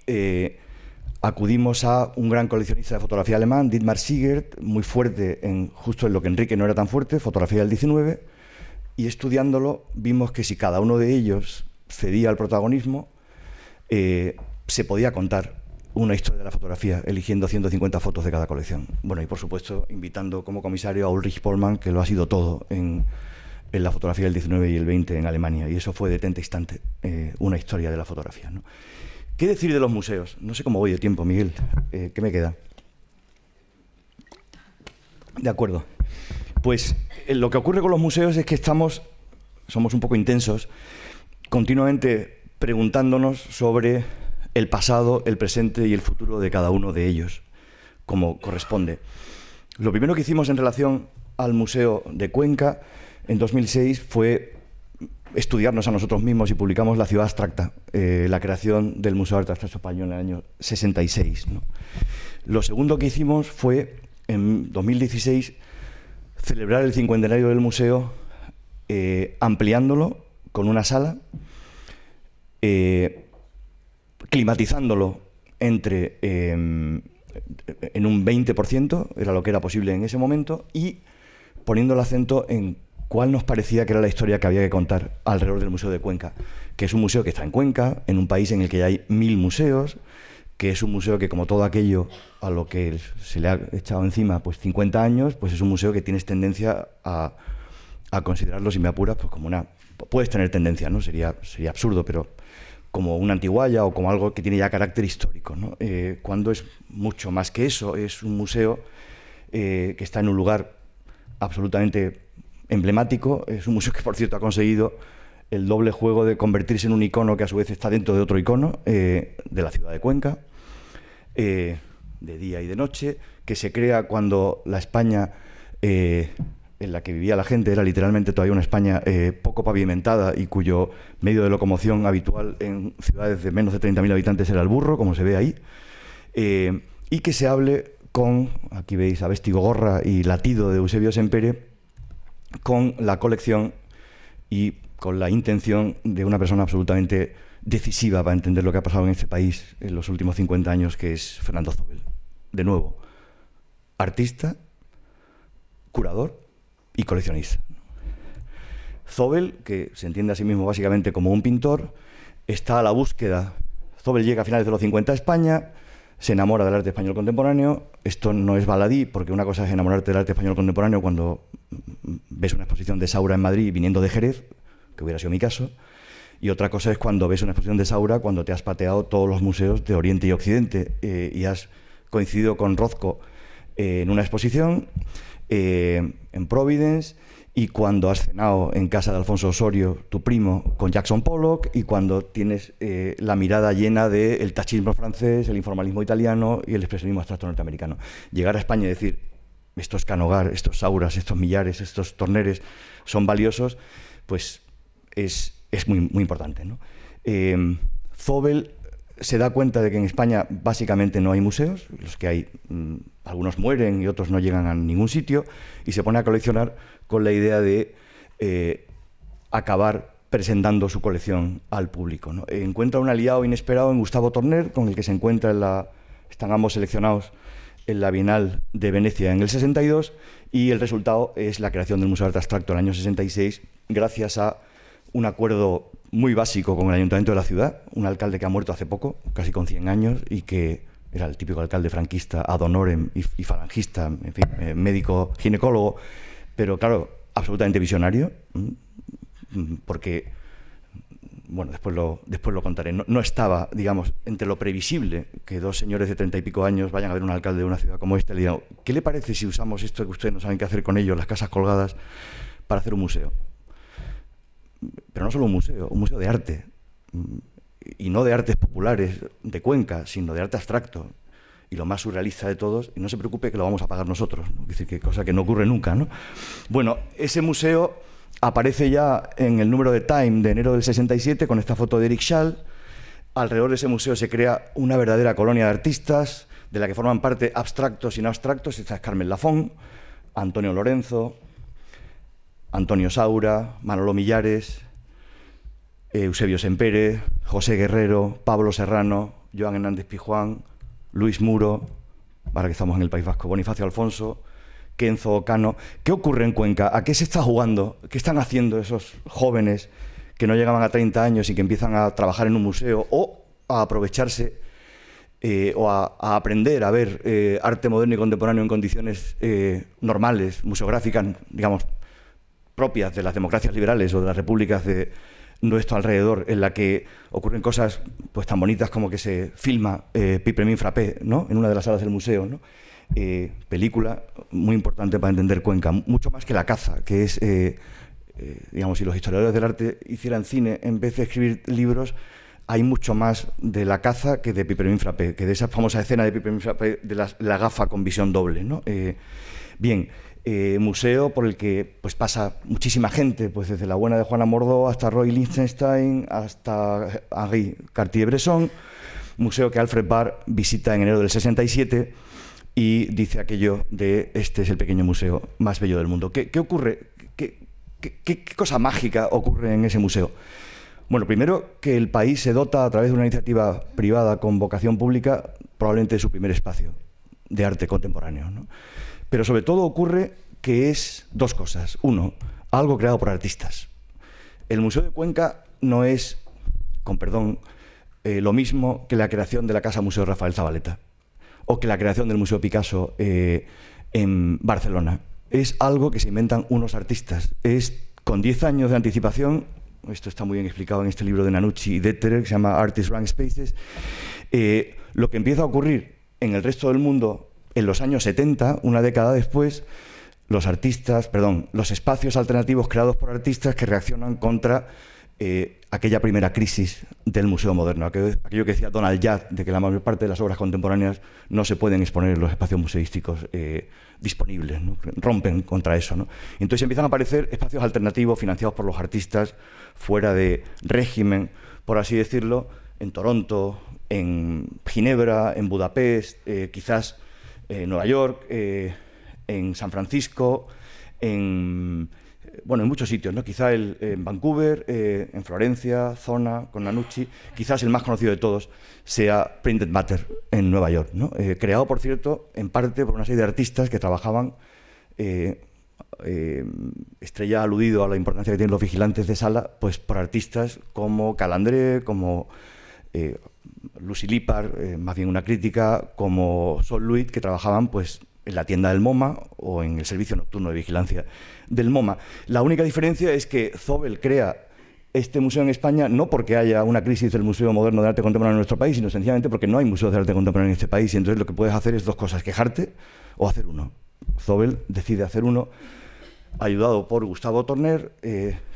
acudimos a un gran coleccionista de fotografía alemán, Dietmar Siegert, muy fuerte en justo en lo que Enrique no era tan fuerte, fotografía del 19, y estudiándolo vimos que si cada uno de ellos cedía al protagonismo, se podía contar una historia de la fotografía, eligiendo 150 fotos de cada colección. Bueno, y por supuesto, invitando como comisario a Ulrich Pohlmann, que lo ha sido todo en la fotografía del 19 y el 20 en Alemania, y eso fue de tente instante una historia de la fotografía, ¿no? ¿Qué decir de los museos? No sé cómo voy de tiempo, Miguel. ¿Qué me queda? De acuerdo. Pues lo que ocurre con los museos es que somos un poco intensos, continuamente preguntándonos sobre el pasado, el presente y el futuro de cada uno de ellos, como corresponde. Lo primero que hicimos en relación al Museo de Cuenca en 2006 fue estudiarnos a nosotros mismos y publicamos La Ciudad Abstracta, la creación del Museo de Arte Abstracto Español en el año 66. ¿No? Lo segundo que hicimos fue, en 2016, celebrar el cincuentenario del museo ampliándolo con una sala, climatizándolo en un 20%, era lo que era posible en ese momento, y poniendo el acento en cuál nos parecía que era la historia que había que contar alrededor del Museo de Cuenca, que es un museo que está en Cuenca, en un país en el que ya hay 1000 museos, que es un museo que, como todo aquello a lo que se le ha echado encima pues 50 años, pues es un museo que tienes tendencia a considerarlo, si me apuras, pues como una... Puedes tener tendencia, ¿no? Sería absurdo, pero como una antigualla o como algo que tiene ya carácter histórico, ¿no? Cuando es mucho más que eso, es un museo que está en un lugar absolutamente emblemático, es un museo que, por cierto, ha conseguido el doble juego de convertirse en un icono que a su vez está dentro de otro icono de la ciudad de Cuenca, de día y de noche, que se crea cuando la España en la que vivía la gente era literalmente todavía una España poco pavimentada y cuyo medio de locomoción habitual en ciudades de menos de 30.000 habitantes era el burro, como se ve ahí, y que se hable con, aquí veis a Vestigo Gorra y Latido de Eusebio Sempere, con la colección y con la intención de una persona absolutamente decisiva para entender lo que ha pasado en este país en los últimos 50 años, que es Fernando Zóbel. De nuevo, artista, curador y coleccionista. Zóbel, que se entiende a sí mismo básicamente como un pintor, está a la búsqueda. Zóbel llega a finales de los 50 a España, se enamora del arte español contemporáneo. Esto no es baladí, porque una cosa es enamorarte del arte español contemporáneo cuando ves una exposición de Saura en Madrid viniendo de Jerez, que hubiera sido mi caso, y otra cosa es cuando ves una exposición de Saura cuando te has pateado todos los museos de Oriente y Occidente y has coincidido con Rozco en una exposición en Providence, y cuando has cenado en casa de Alfonso Osorio, tu primo, con Jackson Pollock, y cuando tienes la mirada llena del tachismo francés, el informalismo italiano y el expresionismo abstracto norteamericano. Llegar a España y decir, estos Canogar, estos Sauras, estos Millares, estos Torneres son valiosos, pues es muy, muy importante, ¿no? Zóbel se da cuenta de que en España básicamente no hay museos, los que hay, algunos mueren y otros no llegan a ningún sitio, y se pone a coleccionar con la idea de acabar presentando su colección al público, ¿no? Encuentra un aliado inesperado en Gustavo Torner, con el que se encuentra están ambos seleccionados en la Bienal de Venecia en el 62, y el resultado es la creación del Museo de Arte Abstracto en el año 66, gracias a un acuerdo muy básico con el Ayuntamiento de la ciudad, un alcalde que ha muerto hace poco, casi con 100 años, y que era el típico alcalde franquista, ad honorem y falangista, en fin, médico, ginecólogo, pero claro, absolutamente visionario, porque, bueno, después lo contaré, no estaba, digamos, entre lo previsible que dos señores de 30 y pico años vayan a ver un alcalde de una ciudad como esta y le digan, ¿qué le parece si usamos esto que ustedes no saben qué hacer con ello, las casas colgadas, para hacer un museo? Pero no solo un museo de arte, y no de artes populares de Cuenca, sino de arte abstracto, y lo más surrealista de todos, y no se preocupe que lo vamos a pagar nosotros, ¿no? Es decir, que cosa que no ocurre nunca, ¿no? Bueno, ese museo aparece ya en el número de Time de enero del 67 con esta foto de Eric Schall, Alrededor de ese museo se crea una verdadera colonia de artistas, de la que forman parte abstractos y no abstractos. Estas Carmen Lafón, Antonio Lorenzo, Antonio Saura, Manolo Millares, Eusebio Sempere, José Guerrero, Pablo Serrano, Joan Hernández Pijuán, Luis Muro, ahora que estamos en el País Vasco, Bonifacio Alfonso, Kenzo Ocano. ¿Qué ocurre en Cuenca? ¿A qué se está jugando? ¿Qué están haciendo esos jóvenes que no llegaban a 30 años y que empiezan a trabajar en un museo o a aprovecharse o a aprender a ver arte moderno y contemporáneo en condiciones normales, museográficas, digamos, propias de las democracias liberales o de las repúblicas de nuestro alrededor, en la que ocurren cosas pues tan bonitas como que se filma Pipremin Frappé, ¿no?, en una de las salas del museo, ¿no? Película muy importante para entender Cuenca, mucho más que La caza, que es... digamos, si los historiadores del arte hicieran cine en vez de escribir libros, hay mucho más de La caza que de Pipremin Frappé, que de esa famosa escena de Pipremin Frappé de la gafa con visión doble, ¿no? Bien, museo por el que pues pasa muchísima gente, pues desde la buena de Juana Mordó hasta Roy Lichtenstein, hasta Henri Cartier-Bresson, museo que Alfred Barr visita en enero del 67 y dice aquello de este es el pequeño museo más bello del mundo. ¿Qué ocurre? ¿Qué cosa mágica ocurre en ese museo? Bueno, primero que el país se dota a través de una iniciativa privada con vocación pública probablemente de su primer espacio de arte contemporáneo, ¿no? Pero sobre todo ocurre que es dos cosas. Uno, algo creado por artistas. El Museo de Cuenca no es, con perdón, lo mismo que la creación de la Casa Museo Rafael Zabaleta o que la creación del Museo Picasso en Barcelona. Es algo que se inventan unos artistas. Es con 10 años de anticipación, esto está muy bien explicado en este libro de Nanucci y Detterer, que se llama Artist Rank Spaces, lo que empieza a ocurrir en el resto del mundo en los años 70, una década después, los espacios alternativos creados por artistas que reaccionan contra aquella primera crisis del museo moderno, aquello que decía Donald Judd, de que la mayor parte de las obras contemporáneas no se pueden exponer en los espacios museísticos disponibles, ¿no? Rompen contra eso, ¿no? Entonces empiezan a aparecer espacios alternativos financiados por los artistas, fuera de régimen, por así decirlo, en Toronto, en Ginebra, en Budapest, quizás en Nueva York, en San Francisco, en muchos sitios, ¿no? Quizá en Vancouver, en Florencia, Zona, con Nanucci, quizás el más conocido de todos sea Printed Matter en Nueva York, ¿no? Creado, por cierto, en parte por una serie de artistas que trabajaban, Estrella ha aludido a la importancia que tienen los vigilantes de sala, pues por artistas como Calandré, como Lucy Lippard, más bien una crítica, como Sol Luit, que trabajaban pues en la tienda del MoMA o en el servicio nocturno de vigilancia del MoMA. La única diferencia es que Zóbel crea este museo en España no porque haya una crisis del Museo Moderno de Arte Contemporáneo en nuestro país, sino sencillamente porque no hay museos de arte contemporáneo en este país, y entonces lo que puedes hacer es dos cosas, quejarte o hacer uno. Zóbel decide hacer uno, ayudado por Gustavo Torner,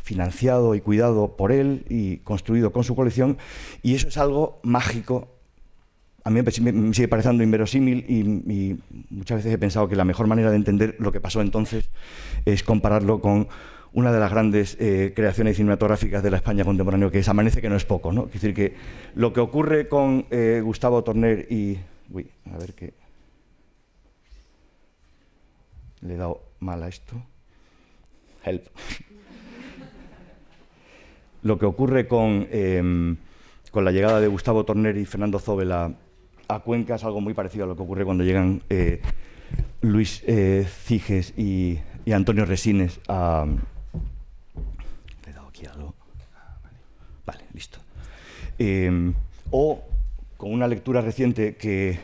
financiado y cuidado por él y construido con su colección, y eso es algo mágico. A mí me sigue pareciendo inverosímil y muchas veces he pensado que la mejor manera de entender lo que pasó entonces es compararlo con una de las grandes creaciones cinematográficas de la España contemporánea, que es Amanece, que no es poco, ¿no? Es decir, que lo que ocurre con Gustavo Torner y... Uy, a ver qué... Le he dado mal a esto. Help. Lo que ocurre con la llegada de Gustavo Torner y Fernando Zóbel a Cuenca es algo muy parecido a lo que ocurre cuando llegan Luis Ciges y Antonio Resines a... ¿Le he dado aquí algo? Vale, listo. O, con una lectura reciente que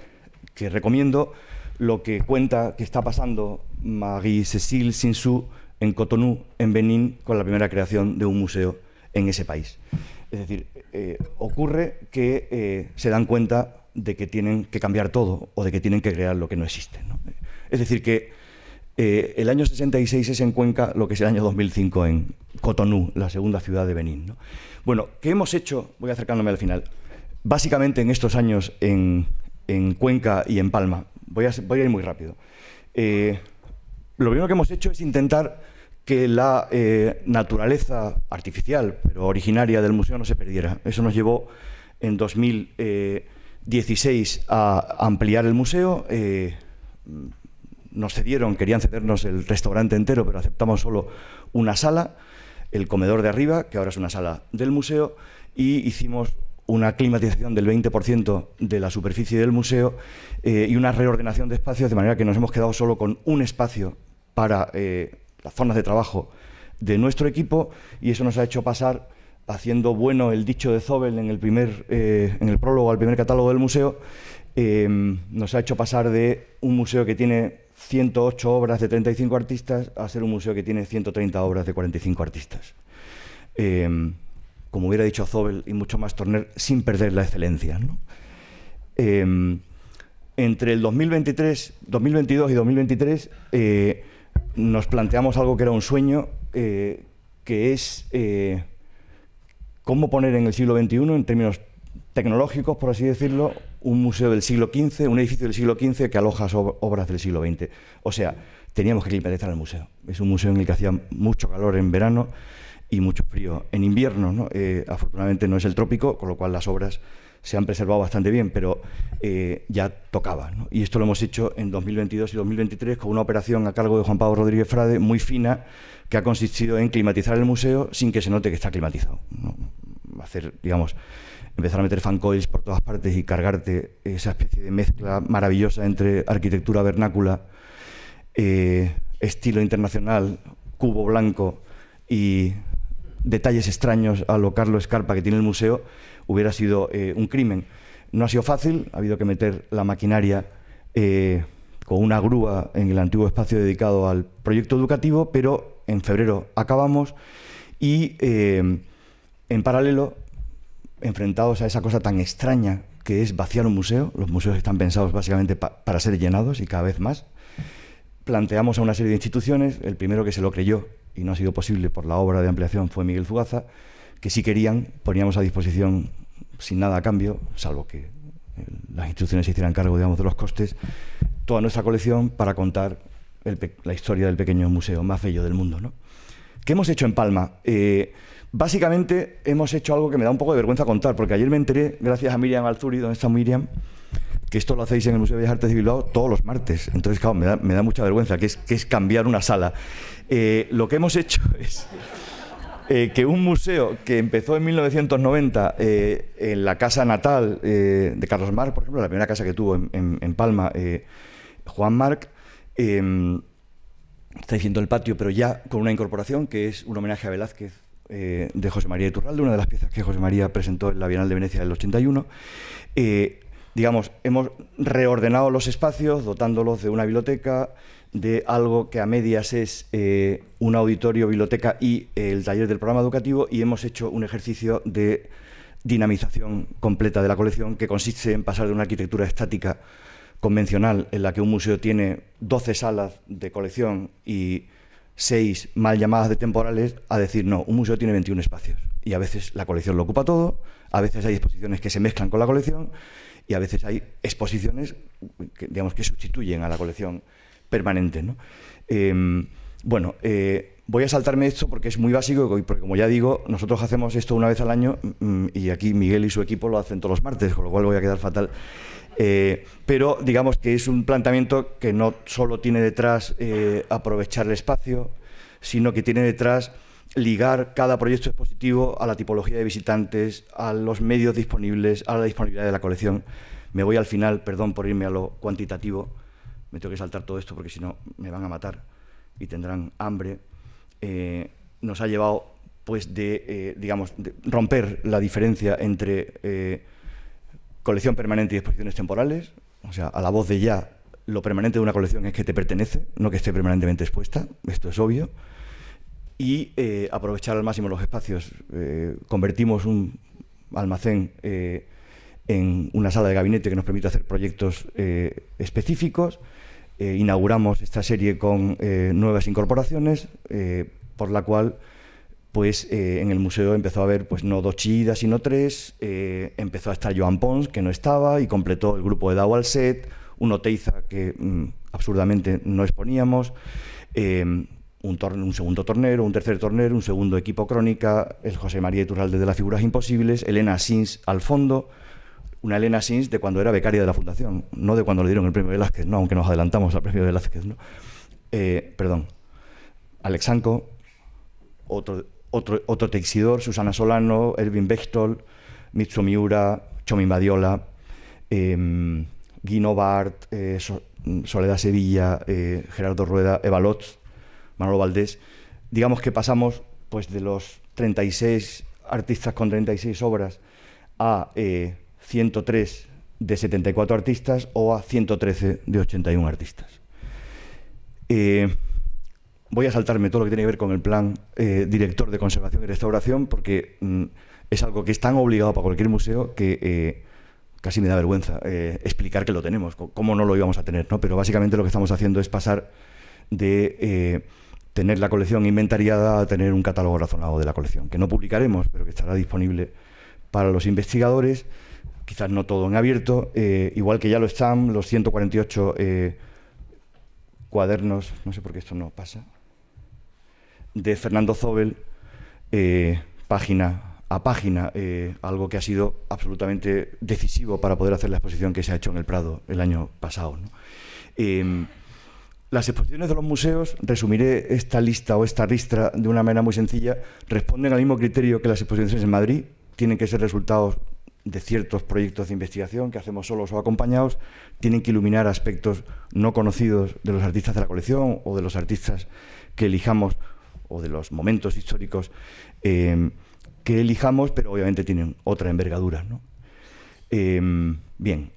recomiendo, lo que cuenta que está pasando Marie-Cécile Sinsou en Cotonou, en Benín, con la primera creación de un museo en ese país. Es decir, ocurre que se dan cuenta de que tienen que cambiar todo o de que tienen que crear lo que no existe, ¿no? Es decir, que el año 66 es en Cuenca lo que es el año 2005 en Cotonou, la segunda ciudad de Benín, ¿no? Bueno, ¿qué hemos hecho? Voy acercándome al final. Básicamente en estos años en Cuenca y en Palma. Voy a ir muy rápido. Lo primero que hemos hecho es intentar que la naturaleza artificial, pero originaria del museo, no se perdiera. Eso nos llevó en 2016 a ampliar el museo. Nos cedieron, querían cedernos el restaurante entero, pero aceptamos solo una sala, el comedor de arriba, que ahora es una sala del museo, y hicimos una climatización del 20% de la superficie del museo y una reordenación de espacios, de manera que nos hemos quedado solo con un espacio para las zonas de trabajo de nuestro equipo, y eso nos ha hecho pasar, haciendo bueno el dicho de Zóbel en el prólogo al primer catálogo del museo, nos ha hecho pasar de un museo que tiene 108 obras de 35 artistas a ser un museo que tiene 130 obras de 45 artistas. Como hubiera dicho Zóbel y mucho más Torner, sin perder la excelencia, ¿no? Entre el 2022 y 2023 nos planteamos algo que era un sueño, que es cómo poner en el siglo XXI, en términos tecnológicos, por así decirlo, un museo del siglo XV, un edificio del siglo XV que aloja obras del siglo XX. O sea, teníamos que climatizar el museo. Es un museo en el que hacía mucho calor en verano y mucho frío en invierno, ¿no? Afortunadamente no es el trópico, con lo cual las obras se han preservado bastante bien, pero ya tocaba, ¿no? Y esto lo hemos hecho en 2022 y 2023 con una operación a cargo de Juan Pablo Rodríguez Frade, muy fina, que ha consistido en climatizar el museo sin que se note que está climatizado, ¿no? Hacer, digamos, empezar a meter fan coils por todas partes y cargarte esa especie de mezcla maravillosa entre arquitectura vernácula, estilo internacional, cubo blanco y detalles extraños a lo Carlo Scarpa que tiene el museo, hubiera sido un crimen. No ha sido fácil, ha habido que meter la maquinaria con una grúa en el antiguo espacio dedicado al proyecto educativo, pero en febrero acabamos y en paralelo, enfrentados a esa cosa tan extraña que es vaciar un museo, los museos están pensados básicamente para ser llenados y cada vez más, planteamos a una serie de instituciones, el primero que se lo creyó, y no ha sido posible por la obra de ampliación, fue Miguel Zugaza, que si querían, poníamos a disposición sin nada a cambio, salvo que las instituciones se hicieran cargo, digamos, de los costes, toda nuestra colección para contar la historia del pequeño museo más bello del mundo, ¿no? ¿Qué hemos hecho en Palma? Básicamente hemos hecho algo que me da un poco de vergüenza contar, porque ayer me enteré, gracias a Miriam Alzuri, ¿dónde está Miriam?, que esto lo hacéis en el Museo de Bellas Artes de Bilbao todos los martes. Entonces, claro, me da mucha vergüenza, que es cambiar una sala. Lo que hemos hecho es que un museo que empezó en 1990 en la casa natal de Carlos March, por ejemplo, la primera casa que tuvo en Palma, Juan March, está diciendo el patio, pero ya con una incorporación que es un homenaje a Velázquez de José María Yturralde, una de las piezas que José María presentó en la Bienal de Venecia del 81. Digamos, hemos reordenado los espacios, dotándolos de una biblioteca, de algo que a medias es un auditorio, biblioteca y el taller del programa educativo, y hemos hecho un ejercicio de dinamización completa de la colección que consiste en pasar de una arquitectura estática convencional en la que un museo tiene 12 salas de colección y 6 mal llamadas de temporales, a decir, no, un museo tiene 21 espacios y a veces la colección lo ocupa todo, a veces hay exposiciones que se mezclan con la colección y a veces hay exposiciones que, digamos, que sustituyen a la colección permanente, ¿no? Voy a saltarme esto porque es muy básico y porque, como ya digo, nosotros hacemos esto una vez al año y aquí Miguel y su equipo lo hacen todos los martes, con lo cual voy a quedar fatal. Pero digamos que es un planteamiento que no solo tiene detrás aprovechar el espacio, sino que tiene detrás ligar cada proyecto expositivo a la tipología de visitantes, a los medios disponibles, a la disponibilidad de la colección. Me voy al final, perdón por irme a lo cuantitativo, me tengo que saltar todo esto porque si no me van a matar y tendrán hambre. Nos ha llevado pues de romper la diferencia entre colección permanente y exposiciones temporales, o sea, a la voz de ya, lo permanente de una colección es que te pertenece, no que esté permanentemente expuesta, esto es obvio, y aprovechar al máximo los espacios. Convertimos un almacén en una sala de gabinete que nos permite hacer proyectos específicos, inauguramos esta serie con nuevas incorporaciones, por la cual pues en el museo empezó a haber pues no 2 Chillidas, sino 3, empezó a estar Joan Pons, que no estaba, y completó el grupo de Dau al set, un Oteiza que absurdamente no exponíamos, un segundo tornero, un tercer tornero, un segundo equipo crónica, el José María Yturralde de las figuras imposibles, Elena Sins al fondo, una Elena Sins de cuando era becaria de la Fundación, no de cuando le dieron el premio Velázquez, no, aunque nos adelantamos al premio Velázquez, ¿no? Perdón, Alex Sanco, otro Teixidor, Susana Solano, Erwin Bechtold, Mitsu Miura, Chomi Badiola, Guino Bart, Soledad Sevilla, Gerardo Rueda, Eva Lotz, Manolo Valdés. Digamos que pasamos pues de los 36 artistas con 36 obras a 103 de 74 artistas o a 113 de 81 artistas. Voy a saltarme todo lo que tiene que ver con el plan director de conservación y restauración porque es algo que es tan obligado para cualquier museo que casi me da vergüenza explicar que lo tenemos, cómo no lo íbamos a tener, ¿no? Pero básicamente lo que estamos haciendo es pasar de tener la colección inventariada a tener un catálogo razonado de la colección, que no publicaremos, pero que estará disponible para los investigadores, quizás no todo en abierto, igual que ya lo están los 148 cuadernos, no sé por qué esto no pasa, de Fernando Zóbel, página a página, algo que ha sido absolutamente decisivo para poder hacer la exposición que se ha hecho en el Prado el año pasado, ¿no? Las exposiciones de los museos, resumiré esta lista o esta ristra de una manera muy sencilla, responden al mismo criterio que las exposiciones en Madrid, tienen que ser resultados de ciertos proyectos de investigación que hacemos solos o acompañados, tienen que iluminar aspectos no conocidos de los artistas de la colección o de los artistas que elijamos o de los momentos históricos que elijamos, pero obviamente tienen otra envergadura, ¿no? Bien,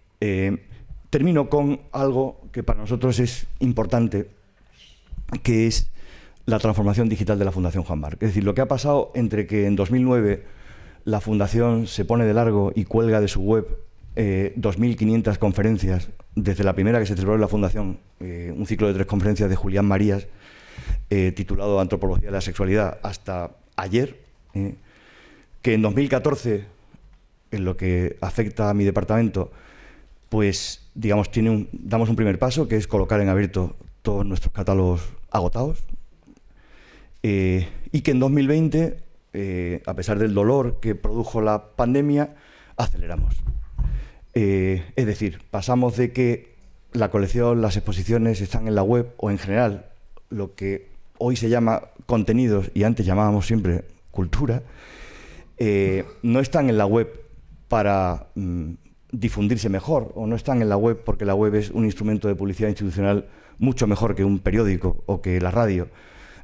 termino con algo que para nosotros es importante, que es la transformación digital de la Fundación Juan March. Es decir, lo que ha pasado entre que en 2009 la Fundación se pone de largo y cuelga de su web 2.500 conferencias, desde la primera que se celebró en la Fundación, un ciclo de 3 conferencias de Julián Marías, titulado Antropología de la Sexualidad, hasta ayer, que en 2014, en lo que afecta a mi departamento, pues digamos, damos un primer paso, que es colocar en abierto todos nuestros catálogos agotados, y que en 2020, a pesar del dolor que produjo la pandemia, aceleramos. Es decir, pasamos de que la colección, las exposiciones están en la web, o en general, lo que hoy se llama contenidos, y antes llamábamos siempre cultura, no están en la web para difundirse mejor, o no están en la web porque la web es un instrumento de publicidad institucional mucho mejor que un periódico o que la radio,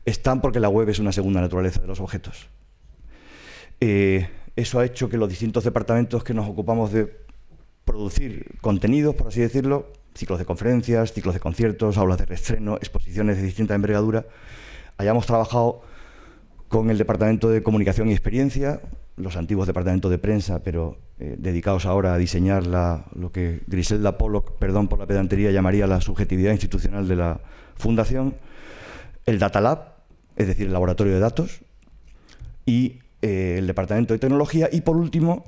están porque la web es una segunda naturaleza de los objetos. Eso ha hecho que los distintos departamentos que nos ocupamos de producir contenidos, por así decirlo, ciclos de conferencias, ciclos de conciertos, aulas de reestreno, exposiciones de distinta envergadura, hayamos trabajado con el Departamento de Comunicación y Experiencia, los antiguos departamentos de prensa, pero dedicados ahora a diseñar lo que Griselda Pollock, perdón por la pedantería, llamaría la subjetividad institucional de la Fundación, el Data Lab, es decir, el laboratorio de datos, y el Departamento de Tecnología, y por último,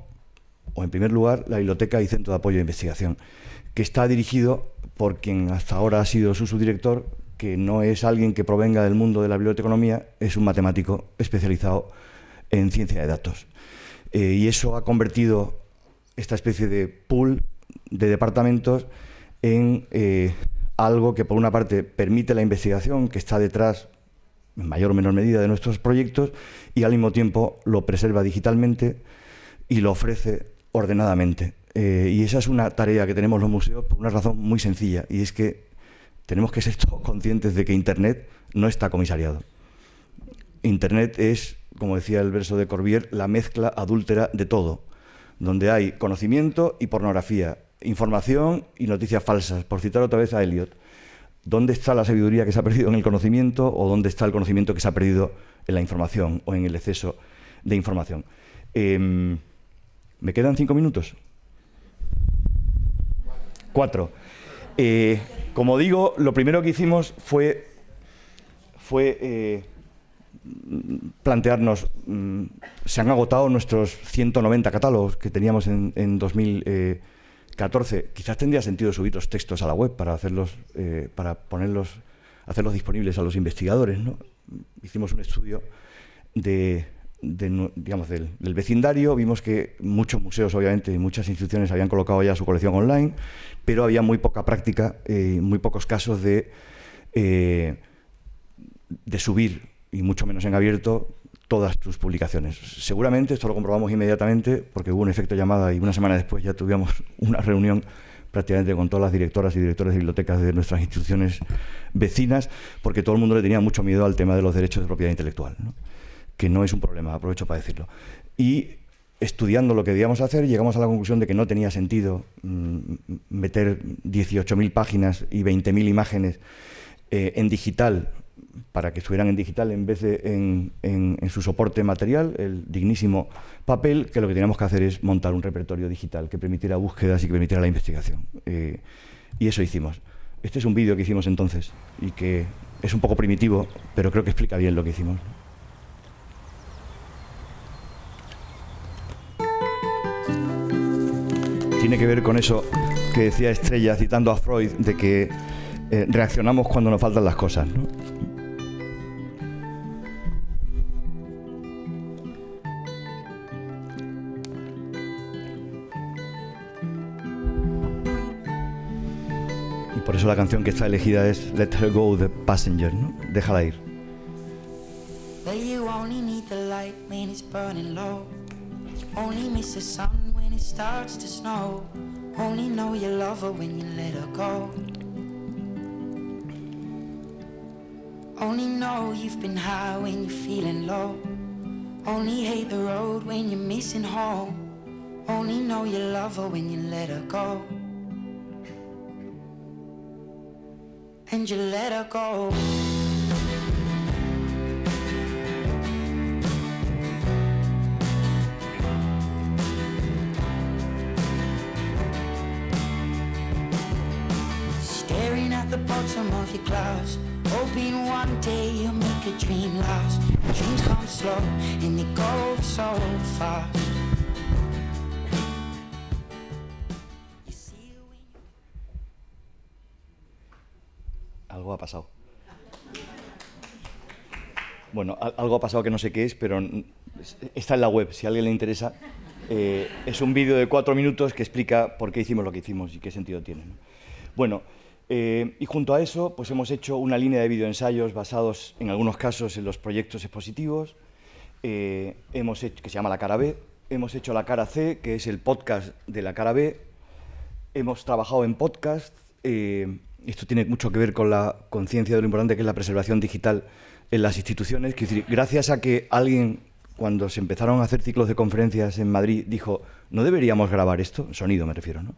o en primer lugar, la Biblioteca y Centro de Apoyo e Investigación, que está dirigido por quien hasta ahora ha sido su subdirector, que no es alguien que provenga del mundo de la biblioteconomía, es un matemático especializado en ciencia de datos. Y eso ha convertido esta especie de pool de departamentos en algo que, por una parte, permite la investigación que está detrás, en mayor o menor medida, de nuestros proyectos y, al mismo tiempo, lo preserva digitalmente y lo ofrece ordenadamente. Y esa es una tarea que tenemos los museos por una razón muy sencilla, y es que tenemos que ser todos conscientes de que Internet no está comisariado. Internet es, como decía el verso de Corbier, la mezcla adúltera de todo, donde hay conocimiento y pornografía, información y noticias falsas, por citar otra vez a Eliot. ¿Dónde está la sabiduría que se ha perdido en el conocimiento, o dónde está el conocimiento que se ha perdido en la información o en el exceso de información? ¿Me quedan 5 minutos? 4. Como digo, lo primero que hicimos fue plantearnos, se han agotado nuestros 190 catálogos que teníamos en 2014. Quizás tendría sentido subir los textos a la web para hacerlos disponibles a los investigadores, ¿no? hicimos un estudio del vecindario, vimos que muchos museos, obviamente, y muchas instituciones habían colocado ya su colección online, pero había muy poca práctica, muy pocos casos de subir, y mucho menos en abierto, todas tus publicaciones. Seguramente, esto lo comprobamos inmediatamente, porque hubo un efecto llamada y una semana después ya tuvimos una reunión prácticamente con todas las directoras y directores de bibliotecas de nuestras instituciones vecinas, porque todo el mundo le tenía mucho miedo al tema de los derechos de propiedad intelectual, ¿no? Que no es un problema, aprovecho para decirlo. Y estudiando lo que debíamos hacer, llegamos a la conclusión de que no tenía sentido meter 18.000 páginas y 20.000 imágenes en digital, para que estuvieran en digital en vez de en su soporte material, el dignísimo papel, que lo que teníamos que hacer es montar un repertorio digital que permitiera búsquedas y que permitiera la investigación. Y eso hicimos. Este es un vídeo que hicimos entonces y que es un poco primitivo, pero creo que explica bien lo que hicimos. Tiene que ver con eso que decía Estrella, citando a Freud, de que reaccionamos cuando nos faltan las cosas, ¿no? Por eso la canción que está elegida es Let Her Go the Passenger, ¿no? Déjala ir. Well, you only need the light when it's burning low. Only miss the sun when it starts to snow. Only know you love her when you let her go. Only know you've been high when you're feeling low. Only hate the road when you're missing home. Only know you love her when you let her go. And you let her go. Staring at the bottom of your glass, hoping one day you'll make a dream last. Dreams come slow and they go so fast. Algo ha pasado. Bueno, algo ha pasado que no sé qué es, pero está en la web, si a alguien le interesa. Es un vídeo de 4 minutos que explica por qué hicimos lo que hicimos y qué sentido tiene, ¿no? Bueno, y junto a eso, pues hemos hecho una línea de videoensayos basados, en algunos casos, en los proyectos expositivos, que se llama La Cara B. Hemos hecho La Cara C, que es el podcast de La Cara B. Hemos trabajado en podcast. Esto tiene mucho que ver con la conciencia de lo importante que es la preservación digital en las instituciones. Es decir, gracias a que alguien, cuando se empezaron a hacer ciclos de conferencias en Madrid, dijo, ¿no deberíamos grabar esto? Sonido me refiero, ¿no?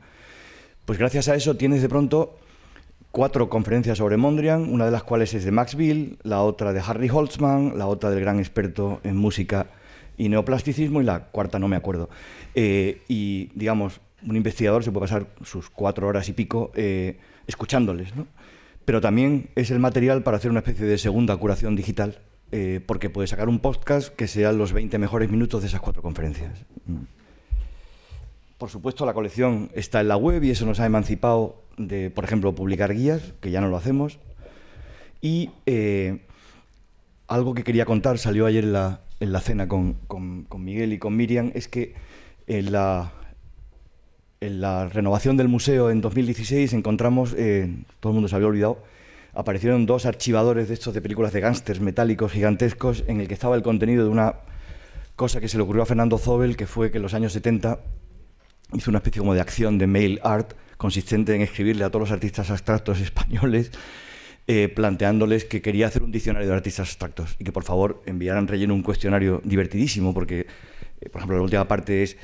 Pues gracias a eso tienes de pronto 4 conferencias sobre Mondrian, una de las cuales es de Max Bill, la otra de Harry Holtzman, la otra del gran experto en música y neoplasticismo, y la cuarta no me acuerdo. Y, digamos, un investigador se puede pasar sus 4 horas y pico... escuchándoles, ¿no? Pero también es el material para hacer una especie de segunda curación digital, porque puedes sacar un podcast que sea los 20 mejores minutos de esas 4 conferencias. Por supuesto, la colección está en la web y eso nos ha emancipado de, por ejemplo, publicar guías, que ya no lo hacemos. Y algo que quería contar, salió ayer en la cena con Miguel y con Miriam, es que en la renovación del museo en 2016 encontramos, todo el mundo se había olvidado, aparecieron 2 archivadores de estos de películas de gángsters metálicos gigantescos, en el que estaba el contenido de una cosa que se le ocurrió a Fernando Zóbel, que fue que en los años 70 hizo una especie como de acción de mail art, consistente en escribirle a todos los artistas abstractos españoles, planteándoles que quería hacer un diccionario de artistas abstractos y que por favor enviaran relleno un cuestionario divertidísimo, porque, por ejemplo, la última parte es,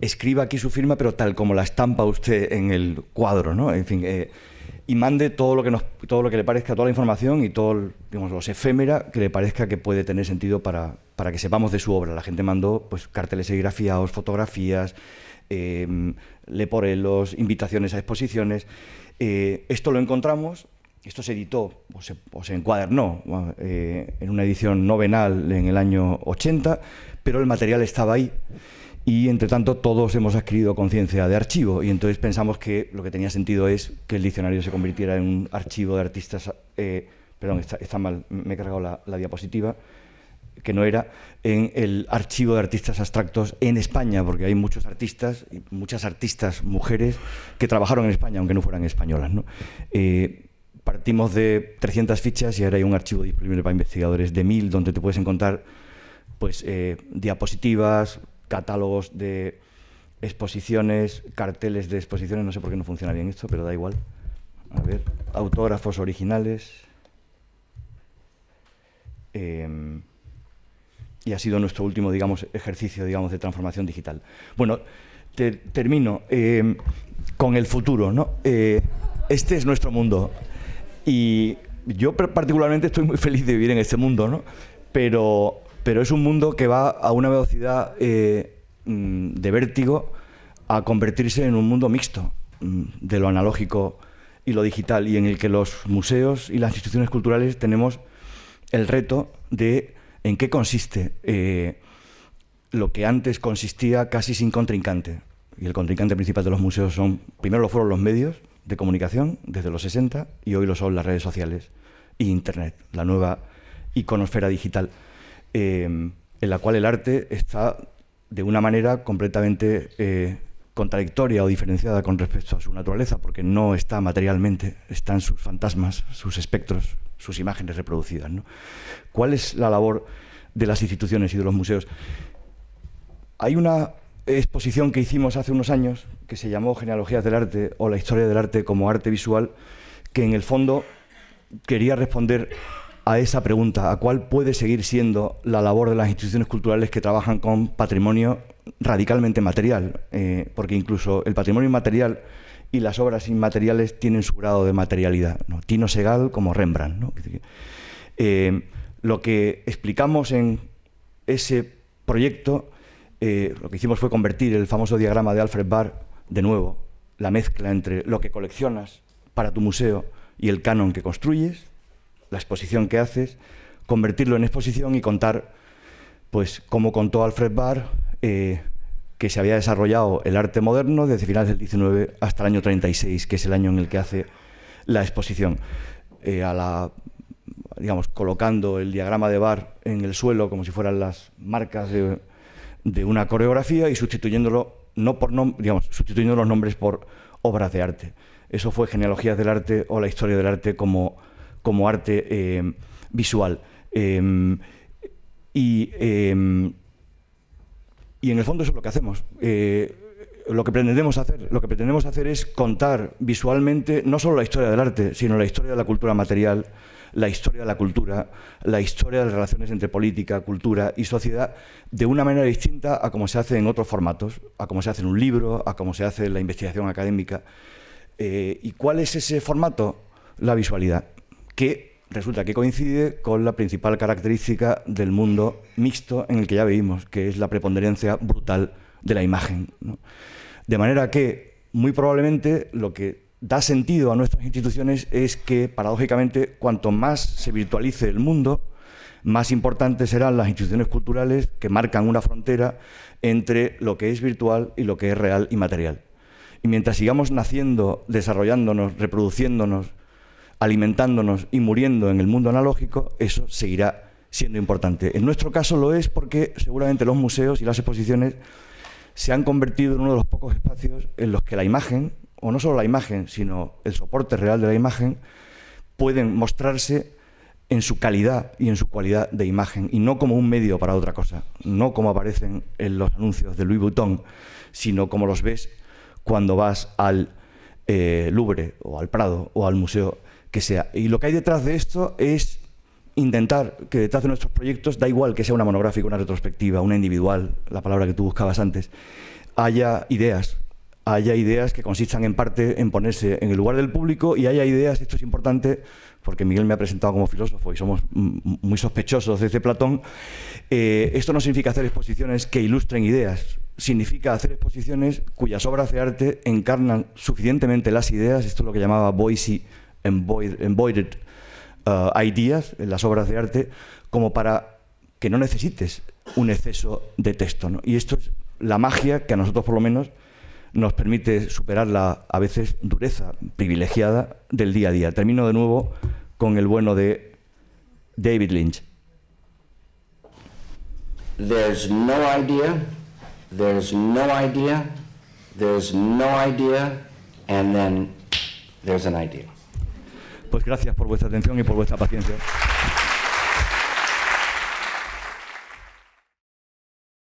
escriba aquí su firma, pero tal como la estampa usted en el cuadro, ¿no? En fin, y mande todo lo que le parezca, toda la información y todo, digamos, los efémera que le parezca que puede tener sentido para que sepamos de su obra. La gente mandó, pues, carteles serigrafiados, fotografías, leporelos, invitaciones a exposiciones. Esto lo encontramos, esto se editó o se encuadernó en una edición novenal en el año 80, pero el material estaba ahí. Y, entre tanto, todos hemos adquirido conciencia de archivo y entonces pensamos que lo que tenía sentido es que el diccionario se convirtiera en un archivo de artistas perdón, está mal, me he cargado la diapositiva, que no era, en el archivo de artistas abstractos en España, porque hay muchos artistas, muchas artistas mujeres que trabajaron en España, aunque no fueran españolas, ¿no? Partimos de 300 fichas y ahora hay un archivo disponible para investigadores de 1000, donde te puedes encontrar pues, diapositivas, catálogos de exposiciones, carteles de exposiciones, no sé por qué no funciona bien esto, pero da igual. A ver, autógrafos originales. Y ha sido nuestro último, digamos, ejercicio, digamos, de transformación digital. Bueno, termino con el futuro, ¿no? Este es nuestro mundo. Y yo particularmente estoy muy feliz de vivir en este mundo, ¿no? Pero es un mundo que va a una velocidad de vértigo a convertirse en un mundo mixto de lo analógico y lo digital, y en el que los museos y las instituciones culturales tenemos el reto de en qué consiste lo que antes consistía casi sin contrincante. Y el contrincante principal de los museos son, primero lo fueron los medios de comunicación desde los 60 y hoy lo son las redes sociales y Internet, la nueva iconosfera digital, en la cual el arte está de una manera completamente contradictoria o diferenciada con respecto a su naturaleza, porque no está materialmente, están sus fantasmas, sus espectros, sus imágenes reproducidas, ¿no? ¿Cuál es la labor de las instituciones y de los museos? Hay una exposición que hicimos hace unos años que se llamó Genealogías del Arte o la historia del arte como arte visual, que en el fondo quería responder a esa pregunta, a cuál puede seguir siendo la labor de las instituciones culturales que trabajan con patrimonio radicalmente material, porque incluso el patrimonio inmaterial y las obras inmateriales tienen su grado de materialidad, ¿no? Tino Segal como Rembrandt, ¿no? Lo que explicamos en ese proyecto, lo que hicimos fue convertir el famoso diagrama de Alfred Barr, de nuevo, la mezcla entre lo que coleccionas para tu museo y el canon que construyes, la exposición que haces, convertirlo en exposición y contar, pues, como contó Alfred Barr, que se había desarrollado el arte moderno desde finales del XIX hasta el año 36, que es el año en el que hace la exposición. Digamos, colocando el diagrama de Barr en el suelo como si fueran las marcas de una coreografía y sustituyéndolo, no por digamos, sustituyendo los nombres por obras de arte. Eso fue Genealogías del Arte o la historia del arte como arte visual. Y en el fondo eso es lo que hacemos. Lo que pretendemos hacer es contar visualmente no solo la historia del arte, sino la historia de la cultura material, la historia de la cultura, la historia de las relaciones entre política, cultura y sociedad, de una manera distinta a como se hace en otros formatos, a como se hace en un libro, a como se hace en la investigación académica. ¿Y cuál es ese formato? La visualidad, que resulta que coincide con la principal característica del mundo mixto en el que ya vivimos, que es la preponderancia brutal de la imagen, ¿no? De manera que, muy probablemente, lo que da sentido a nuestras instituciones es que, paradójicamente, cuanto más se virtualice el mundo, más importantes serán las instituciones culturales que marcan una frontera entre lo que es virtual y lo que es real y material. Y mientras sigamos naciendo, desarrollándonos, reproduciéndonos, alimentándonos y muriendo en el mundo analógico, eso seguirá siendo importante. En nuestro caso lo es porque seguramente los museos y las exposiciones se han convertido en uno de los pocos espacios en los que la imagen, o no solo la imagen, sino el soporte real de la imagen, pueden mostrarse en su calidad y en su cualidad de imagen, y no como un medio para otra cosa, no como aparecen en los anuncios de Louis Vuitton, sino como los ves cuando vas al Louvre, o al Prado, o al museo que sea. Y lo que hay detrás de esto es intentar que detrás de nuestros proyectos, da igual que sea una monográfica, una retrospectiva, una individual, la palabra que tú buscabas antes, haya ideas que consistan en parte en ponerse en el lugar del público y haya ideas, esto es importante porque Miguel me ha presentado como filósofo y somos muy sospechosos desde Platón, esto no significa hacer exposiciones que ilustren ideas, significa hacer exposiciones cuyas obras de arte encarnan suficientemente las ideas, esto es lo que llamaba Boise embodied ideas en las obras de arte, como para que no necesites un exceso de texto, ¿no? Y esto es la magia que a nosotros por lo menos nos permite superar la, a veces, dureza privilegiada del día a día. Termino de nuevo con el bueno de David Lynch. There's no idea, there's no idea, there's no idea, and then there's an idea. Pues gracias por vuestra atención y por vuestra paciencia.